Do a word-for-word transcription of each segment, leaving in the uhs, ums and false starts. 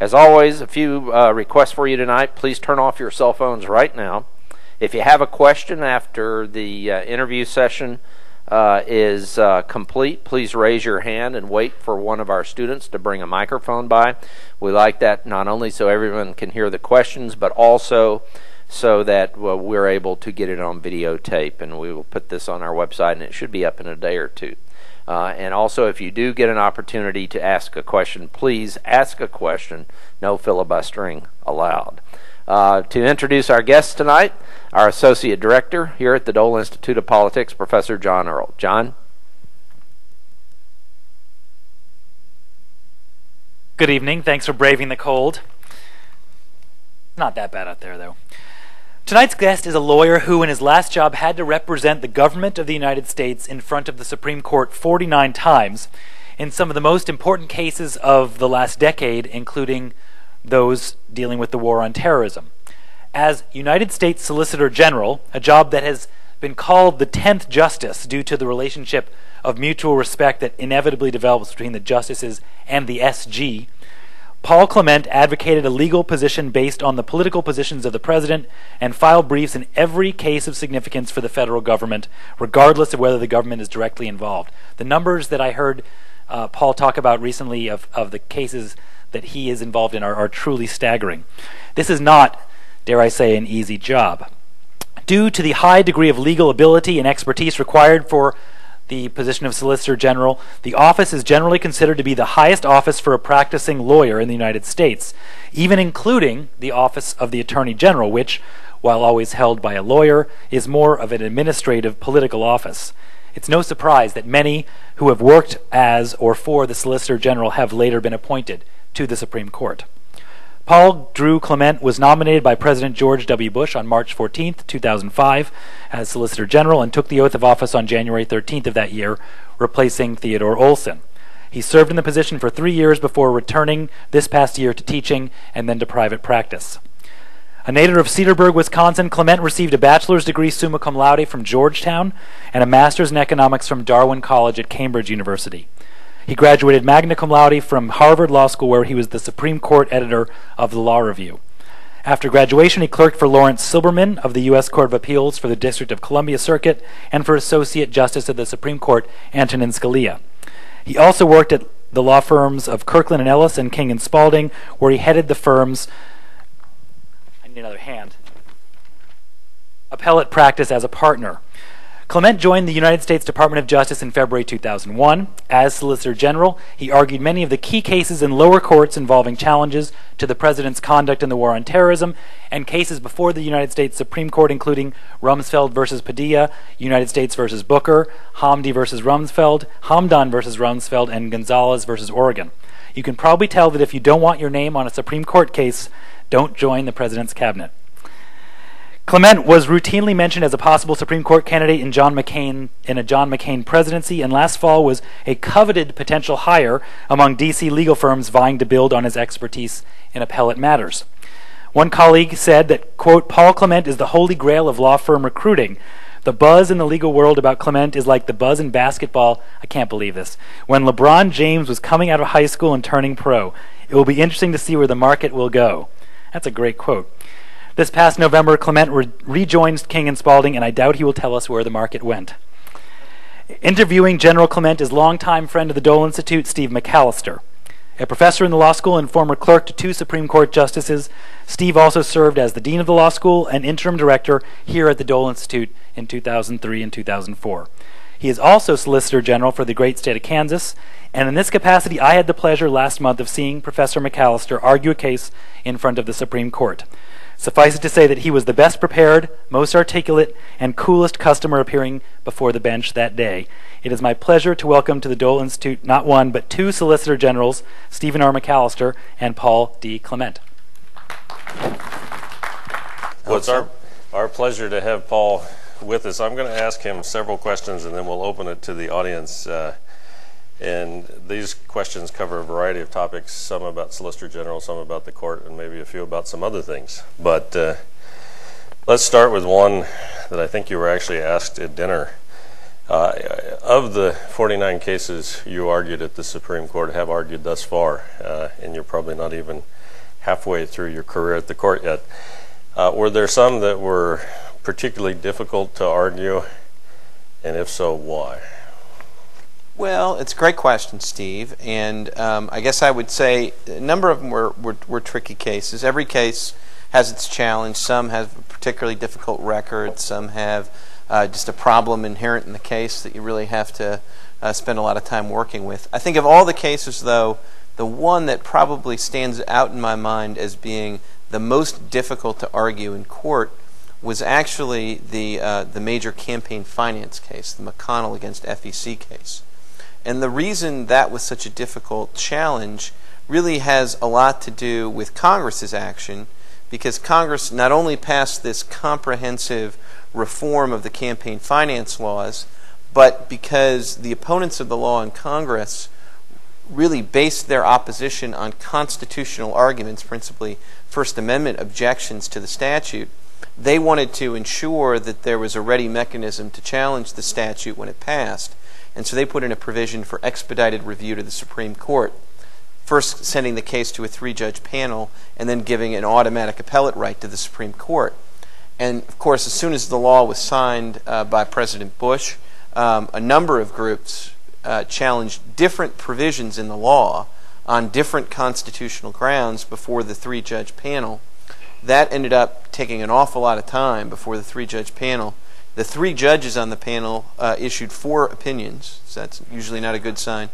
As always, a few uh, requests for you tonight. Please turn off your cell phones right now. If you have a question after the uh, interview session uh, is uh, complete, please raise your hand and wait for one of our students to bring a microphone by. We like that not only so everyone can hear the questions, but also so that well, we're able to get it on videotape, and we will put this on our website, and it should be up in a day or two. Uh, and also, if you do get an opportunity to ask a question, please ask a question. No filibustering allowed. Uh, to introduce our guests tonight, our Associate Director here at the Dole Institute of Politics, Professor John Earle. John? Good evening. Thanks for braving the cold. Not that bad out there, though. Tonight's guest is a lawyer who, in his last job, had to represent the government of the United States in front of the Supreme Court forty-nine times in some of the most important cases of the last decade, including those dealing with the war on terrorism. As United States Solicitor General, a job that has been called the tenth Justice due to the relationship of mutual respect that inevitably develops between the justices and the S G, Paul Clement advocated a legal position based on the political positions of the president and filed briefs in every case of significance for the federal government, regardless of whether the government is directly involved. The numbers that I heard uh, Paul talk about recently of, of the cases that he is involved in are, are truly staggering. This is not, dare I say, an easy job. Due to the high degree of legal ability and expertise required for the position of Solicitor General, the office is generally considered to be the highest office for a practicing lawyer in the United States, even including the office of the Attorney General, which, while always held by a lawyer, is more of an administrative political office. It's no surprise that many who have worked as or for the Solicitor General have later been appointed to the Supreme Court. Paul Drew Clement was nominated by President George W. Bush on March fourteenth, two thousand five as Solicitor General and took the oath of office on January thirteenth of that year, replacing Theodore Olson. He served in the position for three years before returning this past year to teaching and then to private practice. A native of Cedarburg, Wisconsin, Clement received a bachelor's degree summa cum laude from Georgetown and a master's in economics from Darwin College at Cambridge University. He graduated magna cum laude from Harvard Law School, where he was the Supreme Court editor of the Law Review. After graduation, he clerked for Lawrence Silberman of the U S Court of Appeals for the District of Columbia Circuit and for Associate Justice of the Supreme Court, Antonin Scalia. He also worked at the law firms of Kirkland and Ellis and King and Spalding, where he headed the firm's I need another hand, appellate practice as a partner. Clement joined the United States Department of Justice in February two thousand one. As Solicitor General, he argued many of the key cases in lower courts involving challenges to the president's conduct in the war on terrorism and cases before the United States Supreme Court, including Rumsfeld versus Padilla, United States versus Booker, Hamdi versus Rumsfeld, Hamdan versus Rumsfeld, and Gonzalez versus Oregon. You can probably tell that if you don't want your name on a Supreme Court case, don't join the president's cabinet. Clement was routinely mentioned as a possible Supreme Court candidate in John McCain in a John McCain presidency, and last fall was a coveted potential hire among D C legal firms vying to build on his expertise in appellate matters. One colleague said that, quote, "Paul Clement is the holy grail of law firm recruiting. The buzz in the legal world about Clement is like the buzz in basketball," I can't believe this, "when LeBron James was coming out of high school and turning pro. It will be interesting to see where the market will go." That's a great quote. This past November, Clement re rejoined King and Spalding, and I doubt he will tell us where the market went. Interviewing General Clement is longtime friend of the Dole Institute, Steve McAllister. A professor in the law school and former clerk to two Supreme Court justices, Steve also served as the dean of the law school and interim director here at the Dole Institute in two thousand three and two thousand four. He is also Solicitor General for the great state of Kansas, and in this capacity, I had the pleasure last month of seeing Professor McAllister argue a case in front of the Supreme Court. Suffice it to say that he was the best prepared, most articulate, and coolest customer appearing before the bench that day. It is my pleasure to welcome to the Dole Institute not one, but two Solicitor Generals, Stephen R. McAllister and Paul D. Clement. Well, it's our, our pleasure to have Paul with us. I'm going to ask him several questions, and then we'll open it to the audience. Uh, And these questions cover a variety of topics, some about Solicitor General, some about the court, and maybe a few about some other things. But uh, let's start with one that I think you were actually asked at dinner Uh, of the forty-nine cases you argued at the Supreme Court, have argued thus far, uh, and you're probably not even halfway through your career at the court yet, uh, were there some that were particularly difficult to argue, and if so, why? Well, it's a great question, Steve, and um, I guess I would say a number of them were, were, were tricky cases. Every case has its challenge. Some have a particularly difficult record, some have Uh, just a problem inherent in the case that you really have to uh, spend a lot of time working with. I think of all the cases, though, the one that probably stands out in my mind as being the most difficult to argue in court was actually the, uh, the major campaign finance case, the McConnell against F E C case. And the reason that was such a difficult challenge really has a lot to do with Congress's action, because Congress not only passed this comprehensive reform of the campaign finance laws, but because the opponents of the law in Congress really based their opposition on constitutional arguments, principally First Amendment objections to the statute. They wanted to ensure that there was a ready mechanism to challenge the statute when it passed, and so they put in a provision for expedited review to the Supreme Court, first sending the case to a three-judge panel and then giving an automatic appellate right to the Supreme Court. And of course, as soon as the law was signed uh, by President Bush, um, a number of groups uh, challenged different provisions in the law on different constitutional grounds before the three-judge panel. That ended up taking an awful lot of time before the three-judge panel. The three judges on the panel uh, issued four opinions, so that's usually not a good sign,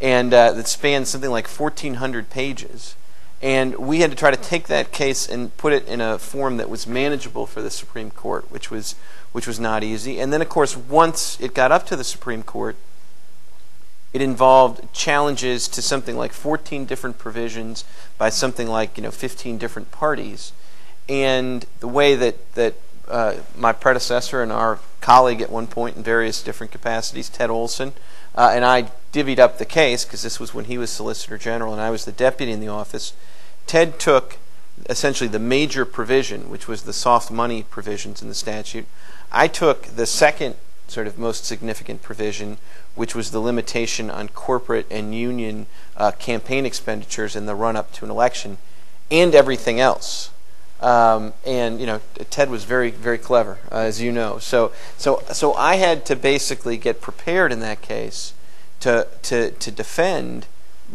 and uh, that spans something like fourteen hundred pages. And we had to try to take that case and put it in a form that was manageable for the Supreme Court, which was which was not easy. And then, of course, once it got up to the Supreme Court, it involved challenges to something like fourteen different provisions by something like, you know, fifteen different parties. And the way that that uh, my predecessor and our colleague at one point in various different capacities, Ted Olson, uh, and I divvied up the case, because this was when he was Solicitor General and I was the deputy in the office. Ted took essentially the major provision, which was the soft money provisions in the statute. I took the second sort of most significant provision, which was the limitation on corporate and union uh, campaign expenditures in the run-up to an election, and everything else. Um, and you know, Ted was very, very clever, uh, as you know. So, so, so I had to basically get prepared in that case to to to defend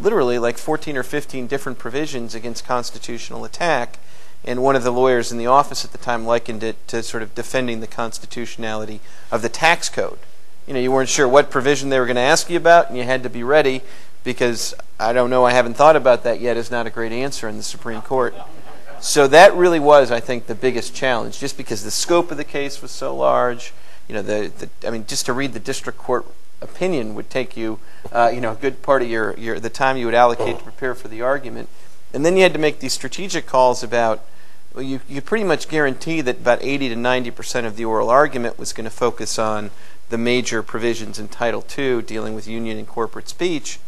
literally like fourteen or fifteen different provisions against constitutional attack, and one of the lawyers in the office at the time likened it to sort of defending the constitutionality of the tax code. You know, you weren't sure what provision they were going to ask you about, and you had to be ready, because I don't know, I haven't thought about that yet is not a great answer in the Supreme Court. So that really was, I think, the biggest challenge, just because the scope of the case was so large. You know, the, the I mean, just to read the district court opinion would take you, uh, you know, a good part of your, your the time you would allocate to prepare for the argument, and then you had to make these strategic calls about, well, you you pretty much guarantee that about eighty to ninety percent of the oral argument was going to focus on the major provisions in Title two dealing with union and corporate speech,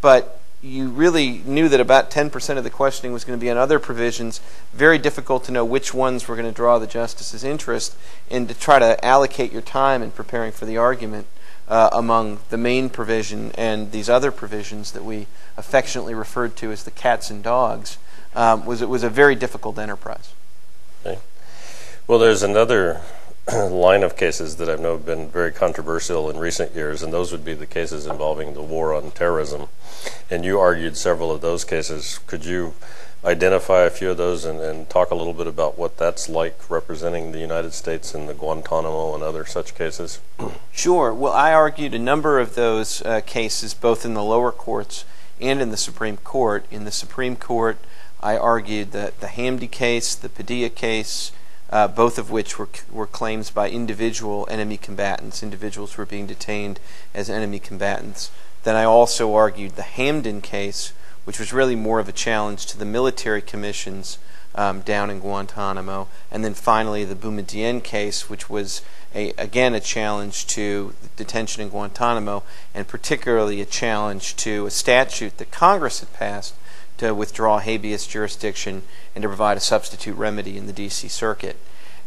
but you really knew that about ten percent of the questioning was going to be on other provisions. Very difficult to know which ones were going to draw the justice's interest, and to try to allocate your time in preparing for the argument Uh, among the main provision and these other provisions that we affectionately referred to as the cats and dogs, um, was it was a very difficult enterprise. Okay. Well, there's another line of cases that I know have been very controversial in recent years, and those would be the cases involving the war on terrorism. And you argued several of those cases. Could you identify a few of those and, and talk a little bit about what that's like representing the United States in the Guantanamo and other such cases? Sure. Well, I argued a number of those uh, cases both in the lower courts and in the Supreme Court. In the Supreme Court, I argued the, the Hamdi case, the Padilla case, uh, both of which were, were claims by individual enemy combatants, individuals who were being detained as enemy combatants. Then I also argued the Hamdan case, which was really more of a challenge to the military commissions um, down in Guantanamo. And then finally, the Boumediene case, which was, a, again, a challenge to detention in Guantanamo, and particularly a challenge to a statute that Congress had passed to withdraw habeas jurisdiction and to provide a substitute remedy in the D C Circuit.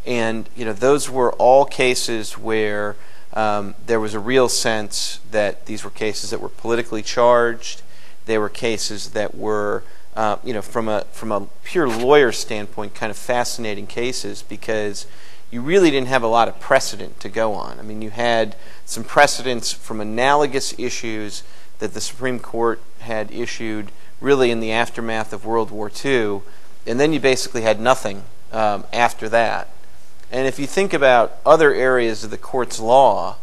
And, you know, those were all cases where um, there was a real sense that these were cases that were politically charged. They were cases that were, uh, you know, from a from a pure lawyer standpoint, kind of fascinating cases, because you really didn't have a lot of precedent to go on. I mean, you had some precedents from analogous issues that the Supreme Court had issued really in the aftermath of World War Two, and then you basically had nothing um, after that. And if you think about other areas of the court's law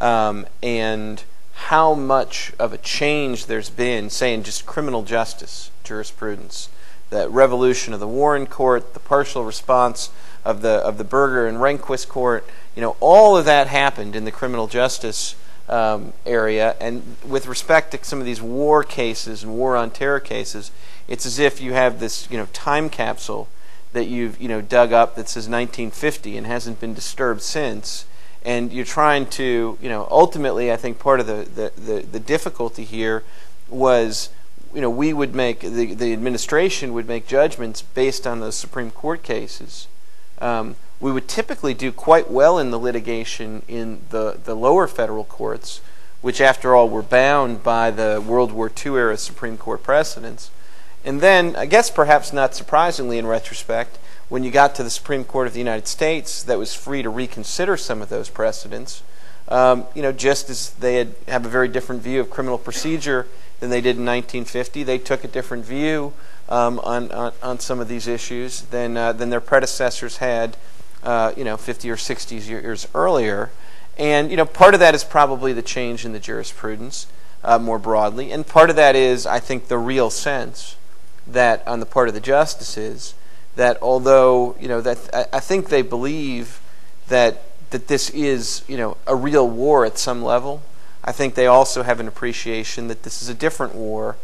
um, and how much of a change there's been, say in just criminal justice jurisprudence, the revolution of the Warren Court, the partial response of the of the Burger and Rehnquist Court, you know, all of that happened in the criminal justice um, area. And with respect to some of these war cases and war on terror cases, it's as if you have this, you know, time capsule that you've, you know, dug up that says nineteen fifty and hasn't been disturbed since. And you're trying to, you know, ultimately, I think part of the, the, the, the difficulty here was, you know, we would make, the, the administration would make judgments based on those Supreme Court cases. Um, we would typically do quite well in the litigation in the, the lower federal courts, which after all were bound by the World War Two era Supreme Court precedents. And then, I guess perhaps not surprisingly in retrospect, when you got to the Supreme Court of the United States, that was free to reconsider some of those precedents, um, you know, just as they had have a very different view of criminal procedure than they did in nineteen fifty. They took a different view um, on, on, on some of these issues than, uh, than their predecessors had, uh, you know, fifty or sixty years earlier. And, you know, part of that is probably the change in the jurisprudence uh, more broadly, and part of that is, I think, the real sense that on the part of the justices that although, you know, that I, I think they believe that that this is, you know, a real war at some level, I think they also have an appreciation that this is a different war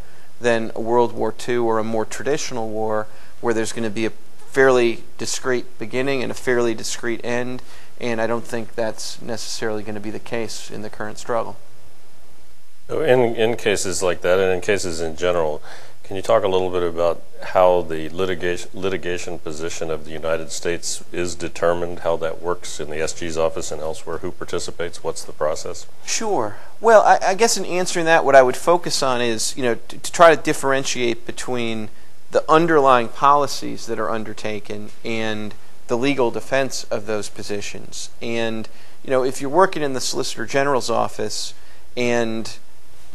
than a World War Two or a more traditional war where there's going to be a fairly discrete beginning and a fairly discrete end, and I don't think that's necessarily going to be the case in the current struggle. In, in cases like that and in cases in general, can you talk a little bit about how the litigation, litigation position of the United States is determined, how that works in the S G's office and elsewhere, who participates, what's the process? Sure. Well, I, I guess in answering that, what I would focus on is, you know, to, to try to differentiate between the underlying policies that are undertaken and the legal defense of those positions. And, you know, if you're working in the Solicitor General's office and,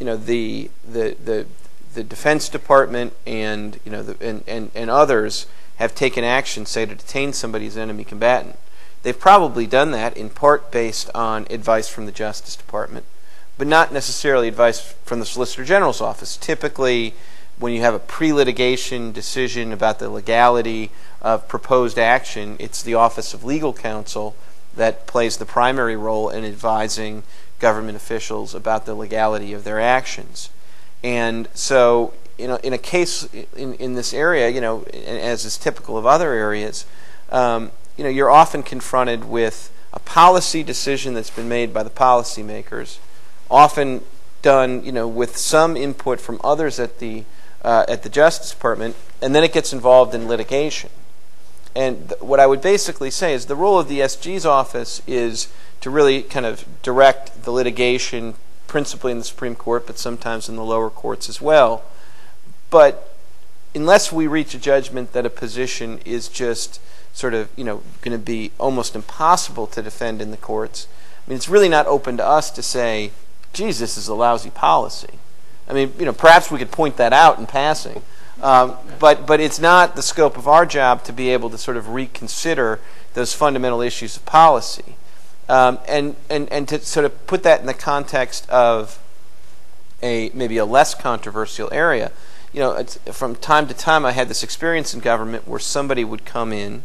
you know, the the the the Defense Department and, you know, the, and, and, and others have taken action, say, to detain somebody as an enemy combatant. They've probably done that in part based on advice from the Justice Department, but not necessarily advice from the Solicitor General's office. Typically, when you have a pre-litigation decision about the legality of proposed action, it's the Office of Legal Counsel that plays the primary role in advising government officials about the legality of their actions. And so, you know, in a case in, in this area, you know, as is typical of other areas, um, you know, you're often confronted with a policy decision that's been made by the policymakers, often done, you know, with some input from others at the uh, at the Justice Department, and then it gets involved in litigation. And th what I would basically say is the role of the S G's office is to really kind of direct the litigation, principally in the Supreme Court, but sometimes in the lower courts as well. But unless we reach a judgment that a position is just sort of, you know, going to be almost impossible to defend in the courts, I mean, it's really not open to us to say, geez, this is a lousy policy. I mean, you know, perhaps we could point that out in passing, um, but, but it's not the scope of our job to be able to sort of reconsider those fundamental issues of policy. Um, and, and, and to sort of put that in the context of a maybe a less controversial area, you know, it's, from time to time I had this experience in government where somebody would come in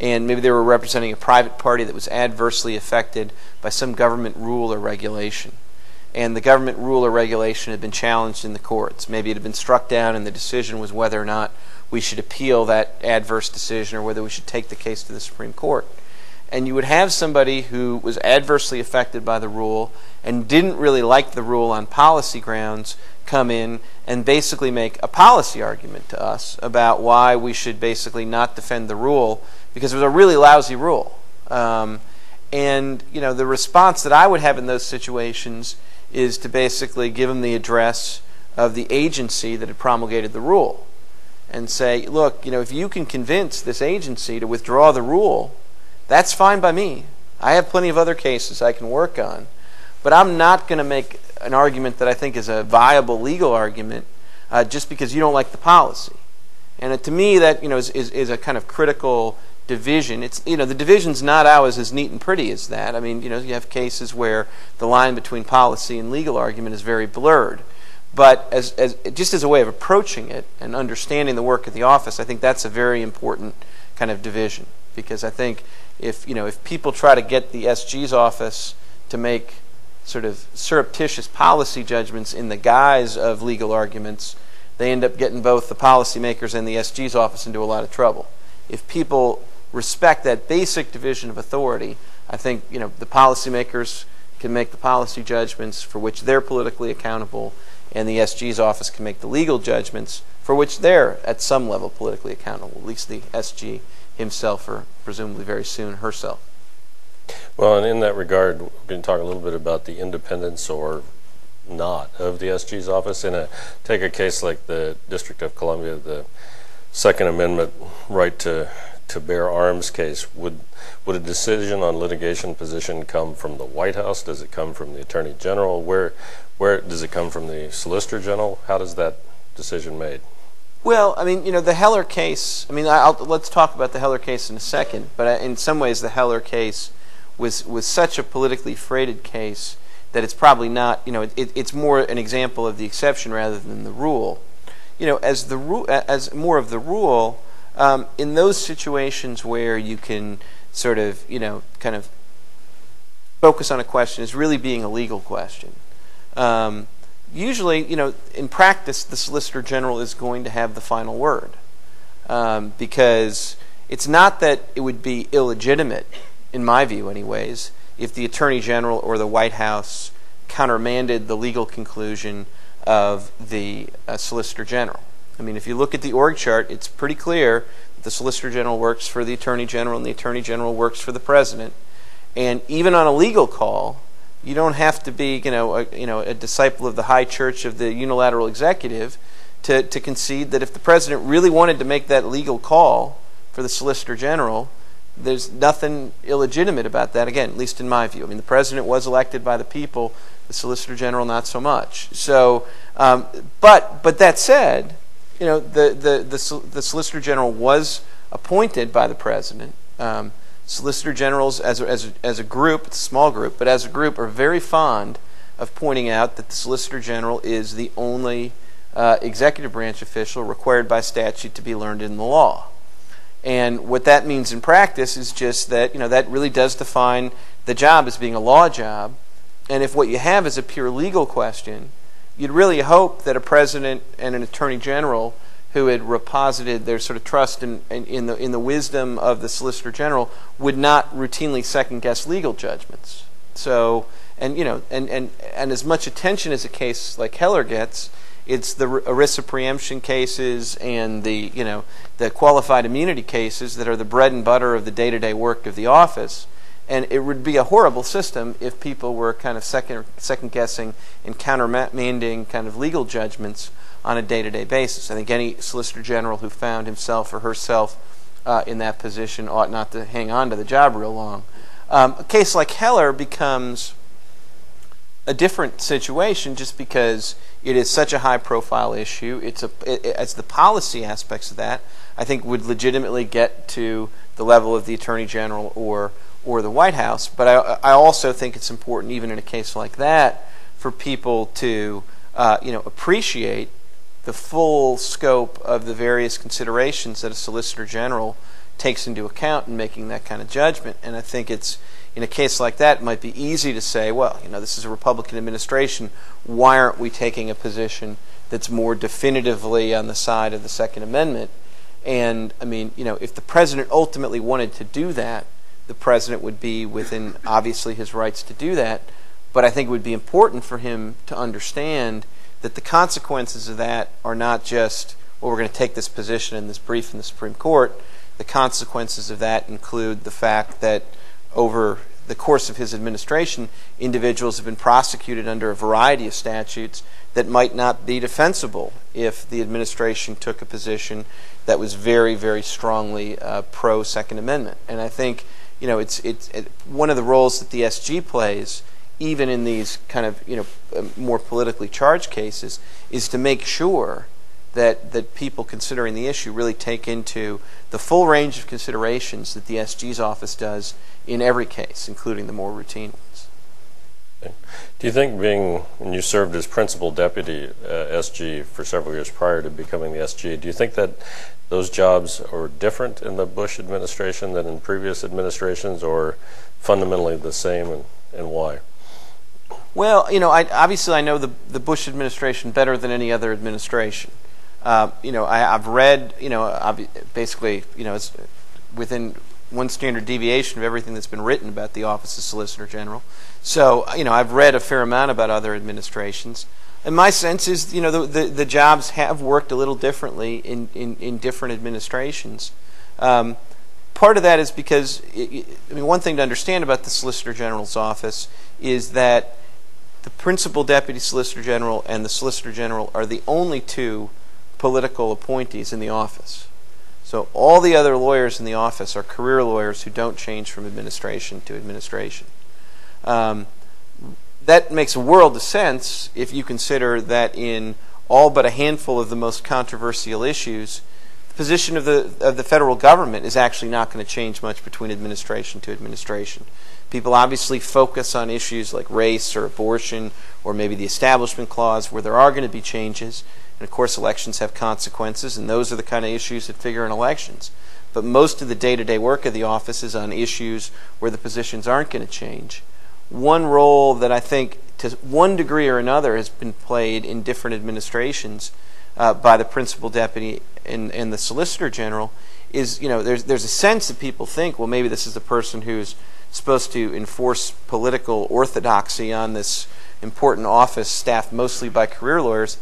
and maybe they were representing a private party that was adversely affected by some government rule or regulation. And the government rule or regulation had been challenged in the courts. Maybe it had been struck down and the decision was whether or not we should appeal that adverse decision or whether we should take the case to the Supreme Court. And you would have somebody who was adversely affected by the rule and didn't really like the rule on policy grounds come in and basically make a policy argument to us about why we should basically not defend the rule because it was a really lousy rule. Um, And, you know, the response that I would have in those situations is to basically give them the address of the agency that had promulgated the rule and say, look, you know, if you can convince this agency to withdraw the rule, that's fine by me. I have plenty of other cases I can work on. But I'm not going to make an argument that I think is a viable legal argument uh, just because you don't like the policy. And uh, to me, that, you know, is, is, is a kind of critical division. It's, you know, the division's not always as neat and pretty as that. I mean, you know, you have cases where the line between policy and legal argument is very blurred. But as, as, just as a way of approaching it and understanding the work of the office, I think that's a very important kind of division. Because I think if, you know, if people try to get the S G's office to make sort of surreptitious policy judgments in the guise of legal arguments, they end up getting both the policymakers and the S G's office into a lot of trouble. If people respect that basic division of authority, I think, you know, the policymakers can make the policy judgments for which they're politically accountable, and the S G's office can make the legal judgments for which they're at some level politically accountable, at least the S G himself, or presumably very soon herself. Well, and in that regard, we're going to talk a little bit about the independence or not of the S G's office. In a take a case like the District of Columbia, the Second Amendment right to to bear arms case, would would a decision on litigation position come from the White House? Does it come from the Attorney General? Where where does it come from? The Solicitor General? How does that decision made? Well, I mean, you know, the Heller case. I mean, I'll, let's talk about the Heller case in a second. But in some ways, the Heller case was was such a politically freighted case that it's probably not, you know, it, it's more an example of the exception rather than the rule. You know, as the ru as more of the rule, um, in those situations where you can sort of, you know, kind of focus on a question as really being a legal question. Um, usually, you know, in practice, the Solicitor General is going to have the final word, um, because it's not that it would be illegitimate, in my view anyways, if the Attorney General or the White House countermanded the legal conclusion of the uh, Solicitor General. I mean, if you look at the org chart, it's pretty clear that the Solicitor General works for the Attorney General and the Attorney General works for the President. And even on a legal call, you don't have to be, you know, a, you know, a disciple of the high church of the unilateral executive to, to concede that if the President really wanted to make that legal call for the Solicitor General, there's nothing illegitimate about that, again, at least in my view. I mean, the President was elected by the people, the Solicitor General not so much. So, um, but, but that said, you know, the, the, the, the Solicitor General was appointed by the President. Um, Solicitor Generals as a, as, a, as a group, it's a small group, but as a group are very fond of pointing out that the Solicitor General is the only uh, executive branch official required by statute to be learned in the law. And what that means in practice is just that, you know, that really does define the job as being a law job. And if what you have is a pure legal question, you'd really hope that a President and an Attorney General who had reposited their sort of trust in, in, in, the, in the wisdom of the Solicitor General would not routinely second-guess legal judgments. So, and, you know, and, and, and as much attention as a case like Heller gets, it's the ERISA preemption cases and the, you know, the qualified immunity cases that are the bread and butter of the day-to-day work of the office. And it would be a horrible system if people were kind of second, second guessing and countermanding kind of legal judgments on a day-to-day basis. I think any Solicitor General who found himself or herself uh, in that position ought not to hang on to the job real long. Um, a case like Heller becomes a different situation just because it is such a high-profile issue. It's a, it, it's the policy aspects of that, I think, would legitimately get to the level of the Attorney General or, or the White House. But I, I also think it's important, even in a case like that, for people to uh, you know, appreciate the full scope of the various considerations that a Solicitor General takes into account in making that kind of judgment. And I think it's, in a case like that, it might be easy to say, well, you know, this is a Republican administration. Why aren't we taking a position that's more definitively on the side of the Second Amendment? And, I mean, you know, if the President ultimately wanted to do that, the President would be within, obviously, his rights to do that. But I think it would be important for him to understand that the consequences of that are not just, well, we're going to take this position in this brief in the Supreme Court. The consequences of that include the fact that over the course of his administration, individuals have been prosecuted under a variety of statutes that might not be defensible if the administration took a position that was very, very strongly uh, pro-Second Amendment. And I think, you know, it's, it's it, one of the roles that the S G plays, even in these kind of, you know, more politically charged cases, is to make sure that, that people considering the issue really take into the full range of considerations that the S G's office does in every case, including the more routine ones. Okay. Do you think being, and you served as principal deputy uh, S G for several years prior to becoming the S G, do you think that those jobs are different in the Bush administration than in previous administrations, or fundamentally the same, and, and why? Well, you know, I, obviously I know the, the Bush administration better than any other administration. Uh, you know, I, I've read, you know, I've basically, you know, it's within one standard deviation of everything that's been written about the Office of Solicitor General. So, you know, I've read a fair amount about other administrations. And my sense is, you know, the, the, the jobs have worked a little differently in, in, in different administrations. Um, part of that is because, it, I mean, one thing to understand about the Solicitor General's office is that the Principal Deputy Solicitor General and the Solicitor General are the only two political appointees in the office. So all the other lawyers in the office are career lawyers who don't change from administration to administration. Um, that makes a world of sense if you consider that in all but a handful of the most controversial issues, the position of the, of the federal government is actually not going to change much between administration to administration. People obviously focus on issues like race or abortion or maybe the Establishment Clause, where there are going to be changes. And, of course, elections have consequences, and those are the kind of issues that figure in elections. But most of the day-to-day work of the office is on issues where the positions aren't going to change. One role that I think, to one degree or another, has been played in different administrations uh, by the Principal Deputy and, and the Solicitor General is, you know, there's, there's a sense that people think, well, maybe this is the person who's supposed to enforce political orthodoxy on this important office staffed mostly by career lawyers.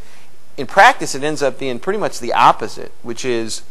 In practice, it ends up being pretty much the opposite, which is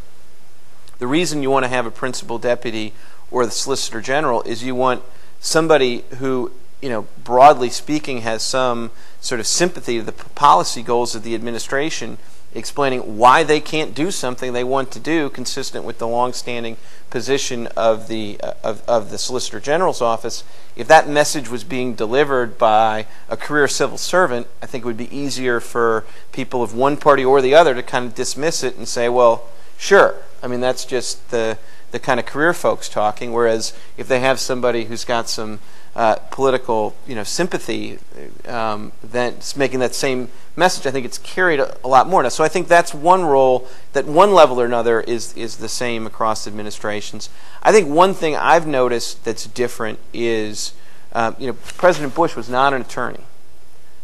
the reason you want to have a principal deputy or the solicitor general is you want somebody who, you know, broadly speaking, has some sort of sympathy to the policy goals of the administration, explaining why they can't do something they want to do consistent with the longstanding position of the uh, of, of the Solicitor General's office. If that message was being delivered by a career civil servant, I think it would be easier for people of one party or the other to kind of dismiss it and say, well, sure, I mean, that's just the, the kind of career folks talking, whereas if they have somebody who's got some Uh, political, you know, sympathy um, that's making that same message, I think it's carried a, a lot more now. So I think that's one role that, one level or another, is is the same across administrations. I think one thing I've noticed that's different is, uh, you know, President Bush was not an attorney,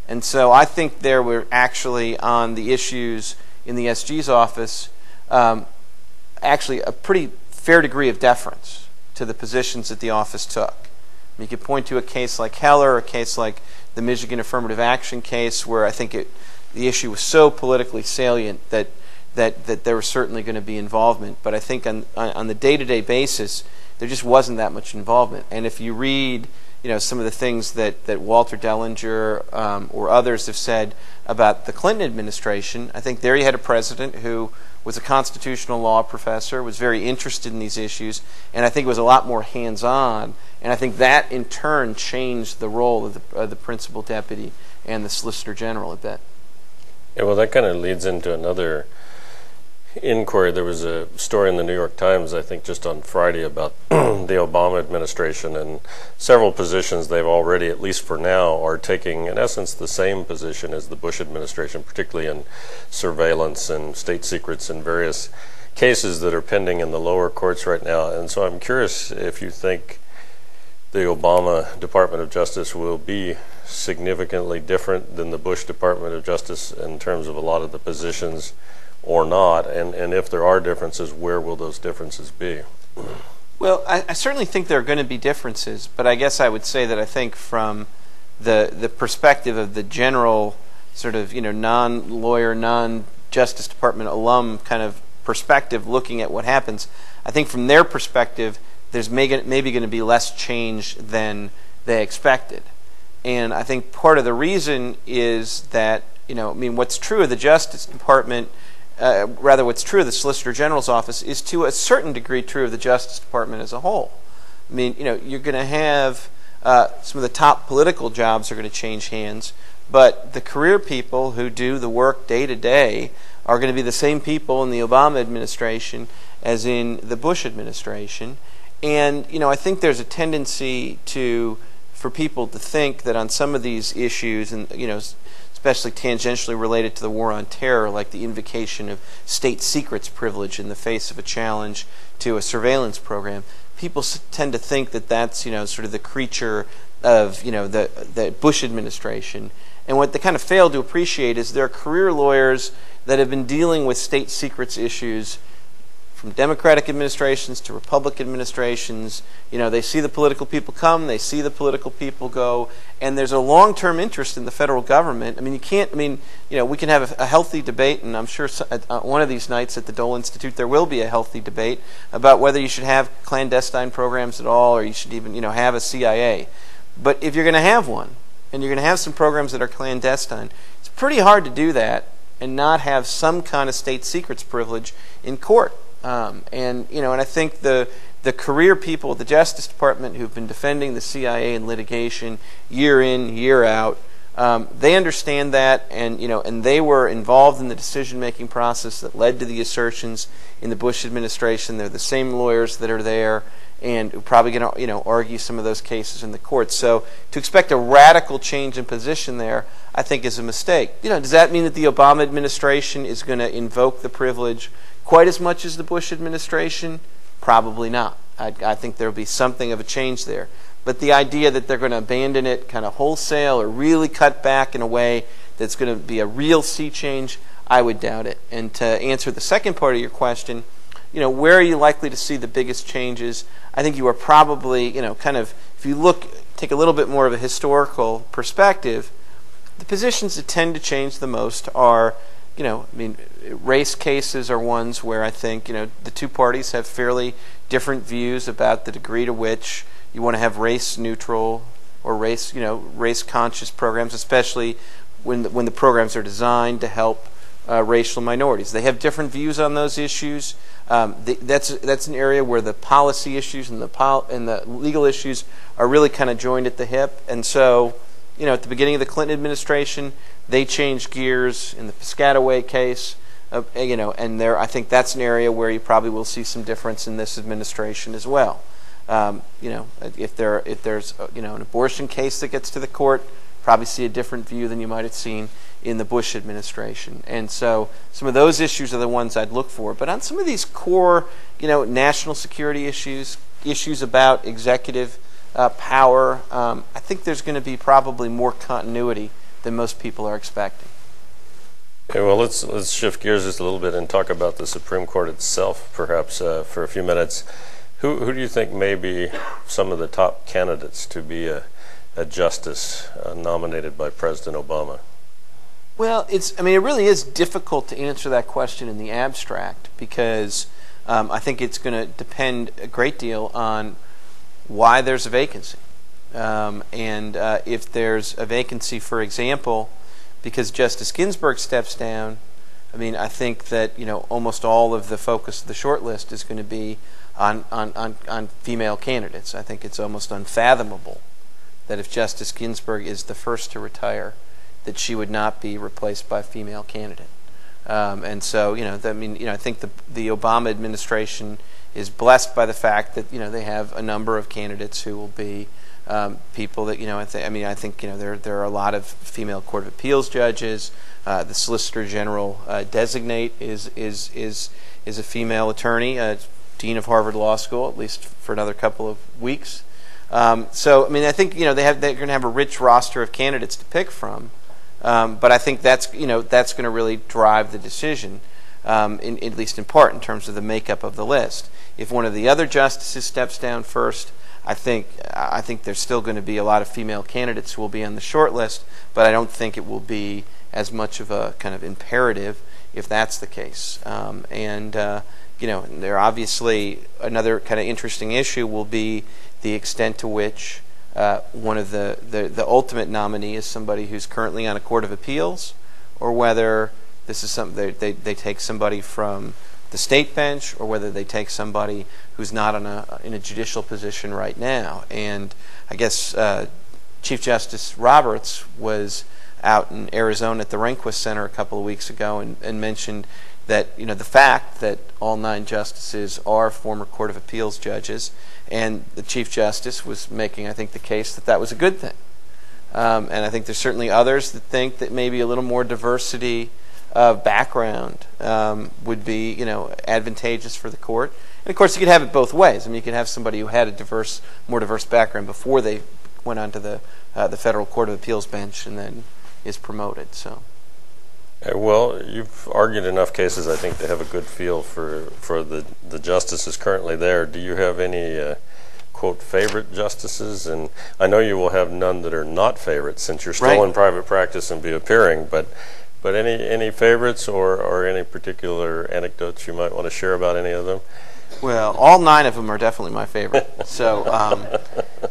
and so I think there were actually on the issues in the S G's office um, actually a pretty fair degree of deference to the positions that the office took. You could point to a case like Heller, a case like the Michigan affirmative action case, where I think it, the issue was so politically salient that that, that there was certainly going to be involvement. But I think on, on the day-to-day basis, there just wasn't that much involvement. And if you read, you know, some of the things that, that Walter Dellinger um, or others have said about the Clinton administration, I think there you had a president who was a constitutional law professor, was very interested in these issues, and I think was a lot more hands-on. And I think that, in turn, changed the role of the, of the principal deputy and the solicitor general a bit. Yeah, well, that kind of leads into another inquiry. There was a story in the New York Times, I think, just on Friday about the Obama administration, and several positions they've already, at least for now, are taking, in essence, the same position as the Bush administration, particularly in surveillance and state secrets and various cases that are pending in the lower courts right now. And so I'm curious if you think the Obama Department of Justice will be significantly different than the Bush Department of Justice in terms of a lot of the positions or not, and, and if there are differences, where will those differences be? Well, I, I certainly think there are going to be differences, but I guess I would say that I think from the, the perspective of the general sort of, you know, non-lawyer, non-Justice Department alum kind of perspective looking at what happens, I think from their perspective there's maybe, maybe going to be less change than they expected. And I think part of the reason is that, you know, I mean, what's true of the Justice Department, uh, rather what's true of the Solicitor General's office is to a certain degree true of the Justice Department as a whole. I mean, you know, you're going to have uh, some of the top political jobs are going to change hands, but the career people who do the work day to day are going to be the same people in the Obama administration as in the Bush administration. And, you know, I think there's a tendency to, for people to think that on some of these issues, and, you know, especially tangentially related to the war on terror, like the invocation of state secrets privilege in the face of a challenge to a surveillance program, people tend to think that that's, you know, sort of the creature of, you know, the, the Bush administration. And what they kind of fail to appreciate is there are career lawyers that have been dealing with state secrets issues from Democratic administrations to Republican administrations. You know, they see the political people come, they see the political people go, and there's a long-term interest in the federal government. I mean, you can't, I mean, you know, we can have a, a healthy debate, and I'm sure one of these nights at the Dole Institute there will be a healthy debate about whether you should have clandestine programs at all, or you should even, you know, have a C I A. But if you're going to have one, and you're going to have some programs that are clandestine, it's pretty hard to do that and not have some kind of state secrets privilege in court. Um, and you know, and I think the the career people at the Justice Department who've been defending the C I A in litigation year in, year out, um, they understand that, and you know, and they were involved in the decision-making process that led to the assertions in the Bush administration. They're the same lawyers that are there, and we're probably going to, you know, argue some of those cases in the courts. So to expect a radical change in position there, I think, is a mistake. You know, does that mean that the Obama administration is going to invoke the privilege quite as much as the Bush administration? Probably not. I, I think there will be something of a change there. But the idea that they're going to abandon it kind of wholesale or really cut back in a way that's going to be a real sea change, I would doubt it. And to answer the second part of your question, you know, where are you likely to see the biggest changes? I think you are probably, you know, kind of, if you look, take a little bit more of a historical perspective, the positions that tend to change the most are, you know, I mean, race cases are ones where I think, you know, the two parties have fairly different views about the degree to which you want to have race-neutral or race, you know, race-conscious programs, especially when the, when the programs are designed to help Uh, racial minorities. They have different views on those issues. Um, the, that's that's an area where the policy issues and the pol and the legal issues are really kind of joined at the hip. And so, you know, at the beginning of the Clinton administration, they changed gears in the Piscataway case. Uh, you know, and there, I think that's an area where you probably will see some difference in this administration as well. Um, you know, if there if there's you know an abortion case that gets to the court, probably see a different view than you might have seen in the Bush administration. And so some of those issues are the ones I'd look for. But on some of these core, you know, national security issues, issues about executive uh, power, um, I think there's going to be probably more continuity than most people are expecting. Okay, well, let's, let's shift gears just a little bit and talk about the Supreme Court itself, perhaps, uh, for a few minutes. Who, who do you think may be some of the top candidates to be a, a justice uh, nominated by President Obama? Well, it's, I mean, it really is difficult to answer that question in the abstract because um, I think it's going to depend a great deal on why there's a vacancy. Um, and uh, if there's a vacancy, for example, because Justice Ginsburg steps down, I mean, I think that, you know, almost all of the focus of the short list is going to be on, on, on, on female candidates. I think it's almost unfathomable that if Justice Ginsburg is the first to retire, that she would not be replaced by a female candidate, um, and so you know, I mean, you know, I think the the Obama administration is blessed by the fact that you know they have a number of candidates who will be um, people that you know. I, th I mean, I think you know there there are a lot of female Court of Appeals judges. Uh, the Solicitor General uh, designate is is is is a female attorney, uh, dean of Harvard Law School, at least for another couple of weeks. Um, so I mean, I think you know they have they're going to have a rich roster of candidates to pick from. Um, but I think that's you know that's going to really drive the decision, um, in, at least in part in terms of the makeup of the list. If one of the other justices steps down first, I think I think there's still going to be a lot of female candidates who will be on the short list, but I don't think it will be as much of a kind of imperative if that's the case. Um, and uh, you know, and there obviously another kind of interesting issue will be the extent to which uh, one of the, the, the ultimate nominee is somebody who's currently on a court of appeals, or whether this is something they, they, they take somebody from the state bench, or whether they take somebody who's not on a, in a judicial position right now. And I guess uh, Chief Justice Roberts was out in Arizona at the Rehnquist Center a couple of weeks ago and, and mentioned that, you know, the fact that all nine justices are former Court of Appeals judges, and the Chief Justice was making, I think, the case that that was a good thing. Um, and I think there's certainly others that think that maybe a little more diversity of background um, would be, you know, advantageous for the court. And of course, you could have it both ways. I mean, you could have somebody who had a diverse, more diverse background before they went onto the uh, the Federal Court of Appeals bench, and then is promoted. So, okay, well, you've argued enough cases, I think, to have a good feel for for the the justices currently there. Do you have any Uh, quote, favorite justices? And I know you will have none that are not favorites, since you're still right. in private practice and be appearing, but but any any favorites or, or any particular anecdotes you might want to share about any of them? Well, all nine of them are definitely my favorite. So, um,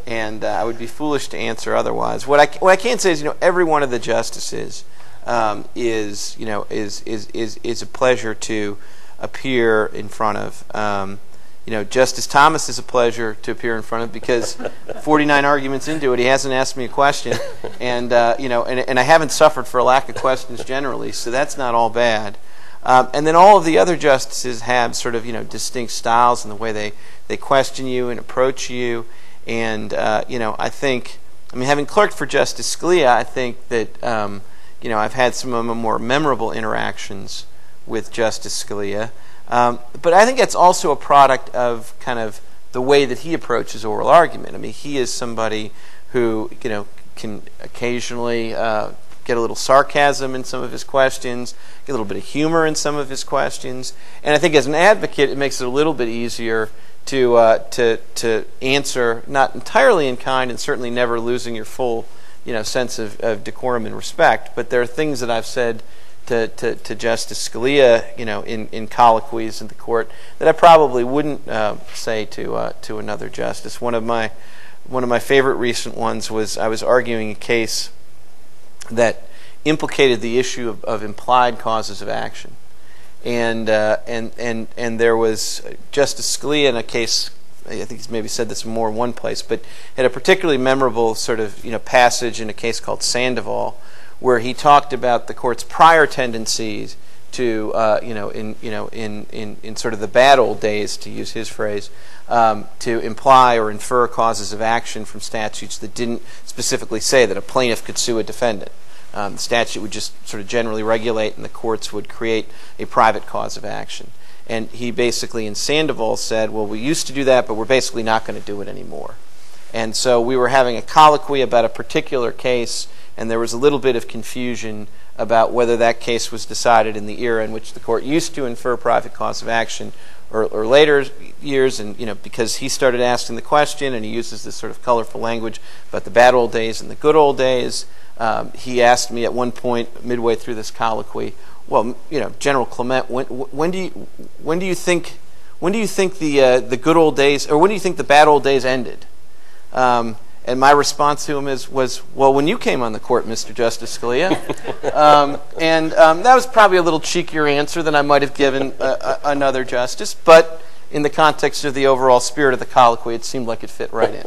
and uh, I would be foolish to answer otherwise. What I, what I can say is, you know, every one of the justices um, is, you know, is, is, is, is a pleasure to appear in front of. Um, You know, Justice Thomas is a pleasure to appear in front of, because forty-nine arguments into it, he hasn't asked me a question, and uh, you know, and, and I haven't suffered for a lack of questions generally, so that's not all bad. Um, and then all of the other justices have sort of, you know, distinct styles in the way they they question you and approach you, and uh, you know, I think, I mean, having clerked for Justice Scalia, I think that um, you know, I've had some of my more memorable interactions with Justice Scalia. Um, but I think that's also a product of kind of the way that he approaches oral argument. I mean, he is somebody who, you know, can occasionally uh, get a little sarcasm in some of his questions, get a little bit of humor in some of his questions. And I think as an advocate, it makes it a little bit easier to uh, to to answer, not entirely in kind, and certainly never losing your full, you know, sense of, of decorum and respect. But there are things that I've said To, to, to Justice Scalia, you know, in, in colloquies in the court, that I probably wouldn't uh, say to uh, to another justice. One of my one of my favorite recent ones was, I was arguing a case that implicated the issue of, of implied causes of action, and uh, and and and there was Justice Scalia in a case. I think he's maybe said this more in one place, but had a particularly memorable sort of, you know, passage in a case called Sandoval, where he talked about the court's prior tendencies to, uh, you know, in you know, in, in, in sort of the bad old days, to use his phrase, um, to imply or infer causes of action from statutes that didn't specifically say that a plaintiff could sue a defendant. Um, the statute would just sort of generally regulate, and the courts would create a private cause of action. And he basically, in Sandoval, said, well, we used to do that, but we're basically not going to do it anymore. And so we were having a colloquy about a particular case, and there was a little bit of confusion about whether that case was decided in the era in which the court used to infer private cause of action, or, or later years. And, you know, because he started asking the question, and he uses this sort of colorful language about the bad old days and the good old days, um, he asked me at one point, midway through this colloquy, well, you know, General Clement, when, when do you, when do you think, when do you think the uh, the good old days, or when do you think the bad old days ended? Um, And my response to him is, was, well, when you came on the court, Mister Justice Scalia. um, and um, that was probably a little cheekier answer than I might have given uh, a, another justice, but in the context of the overall spirit of the colloquy, it seemed like it fit right in.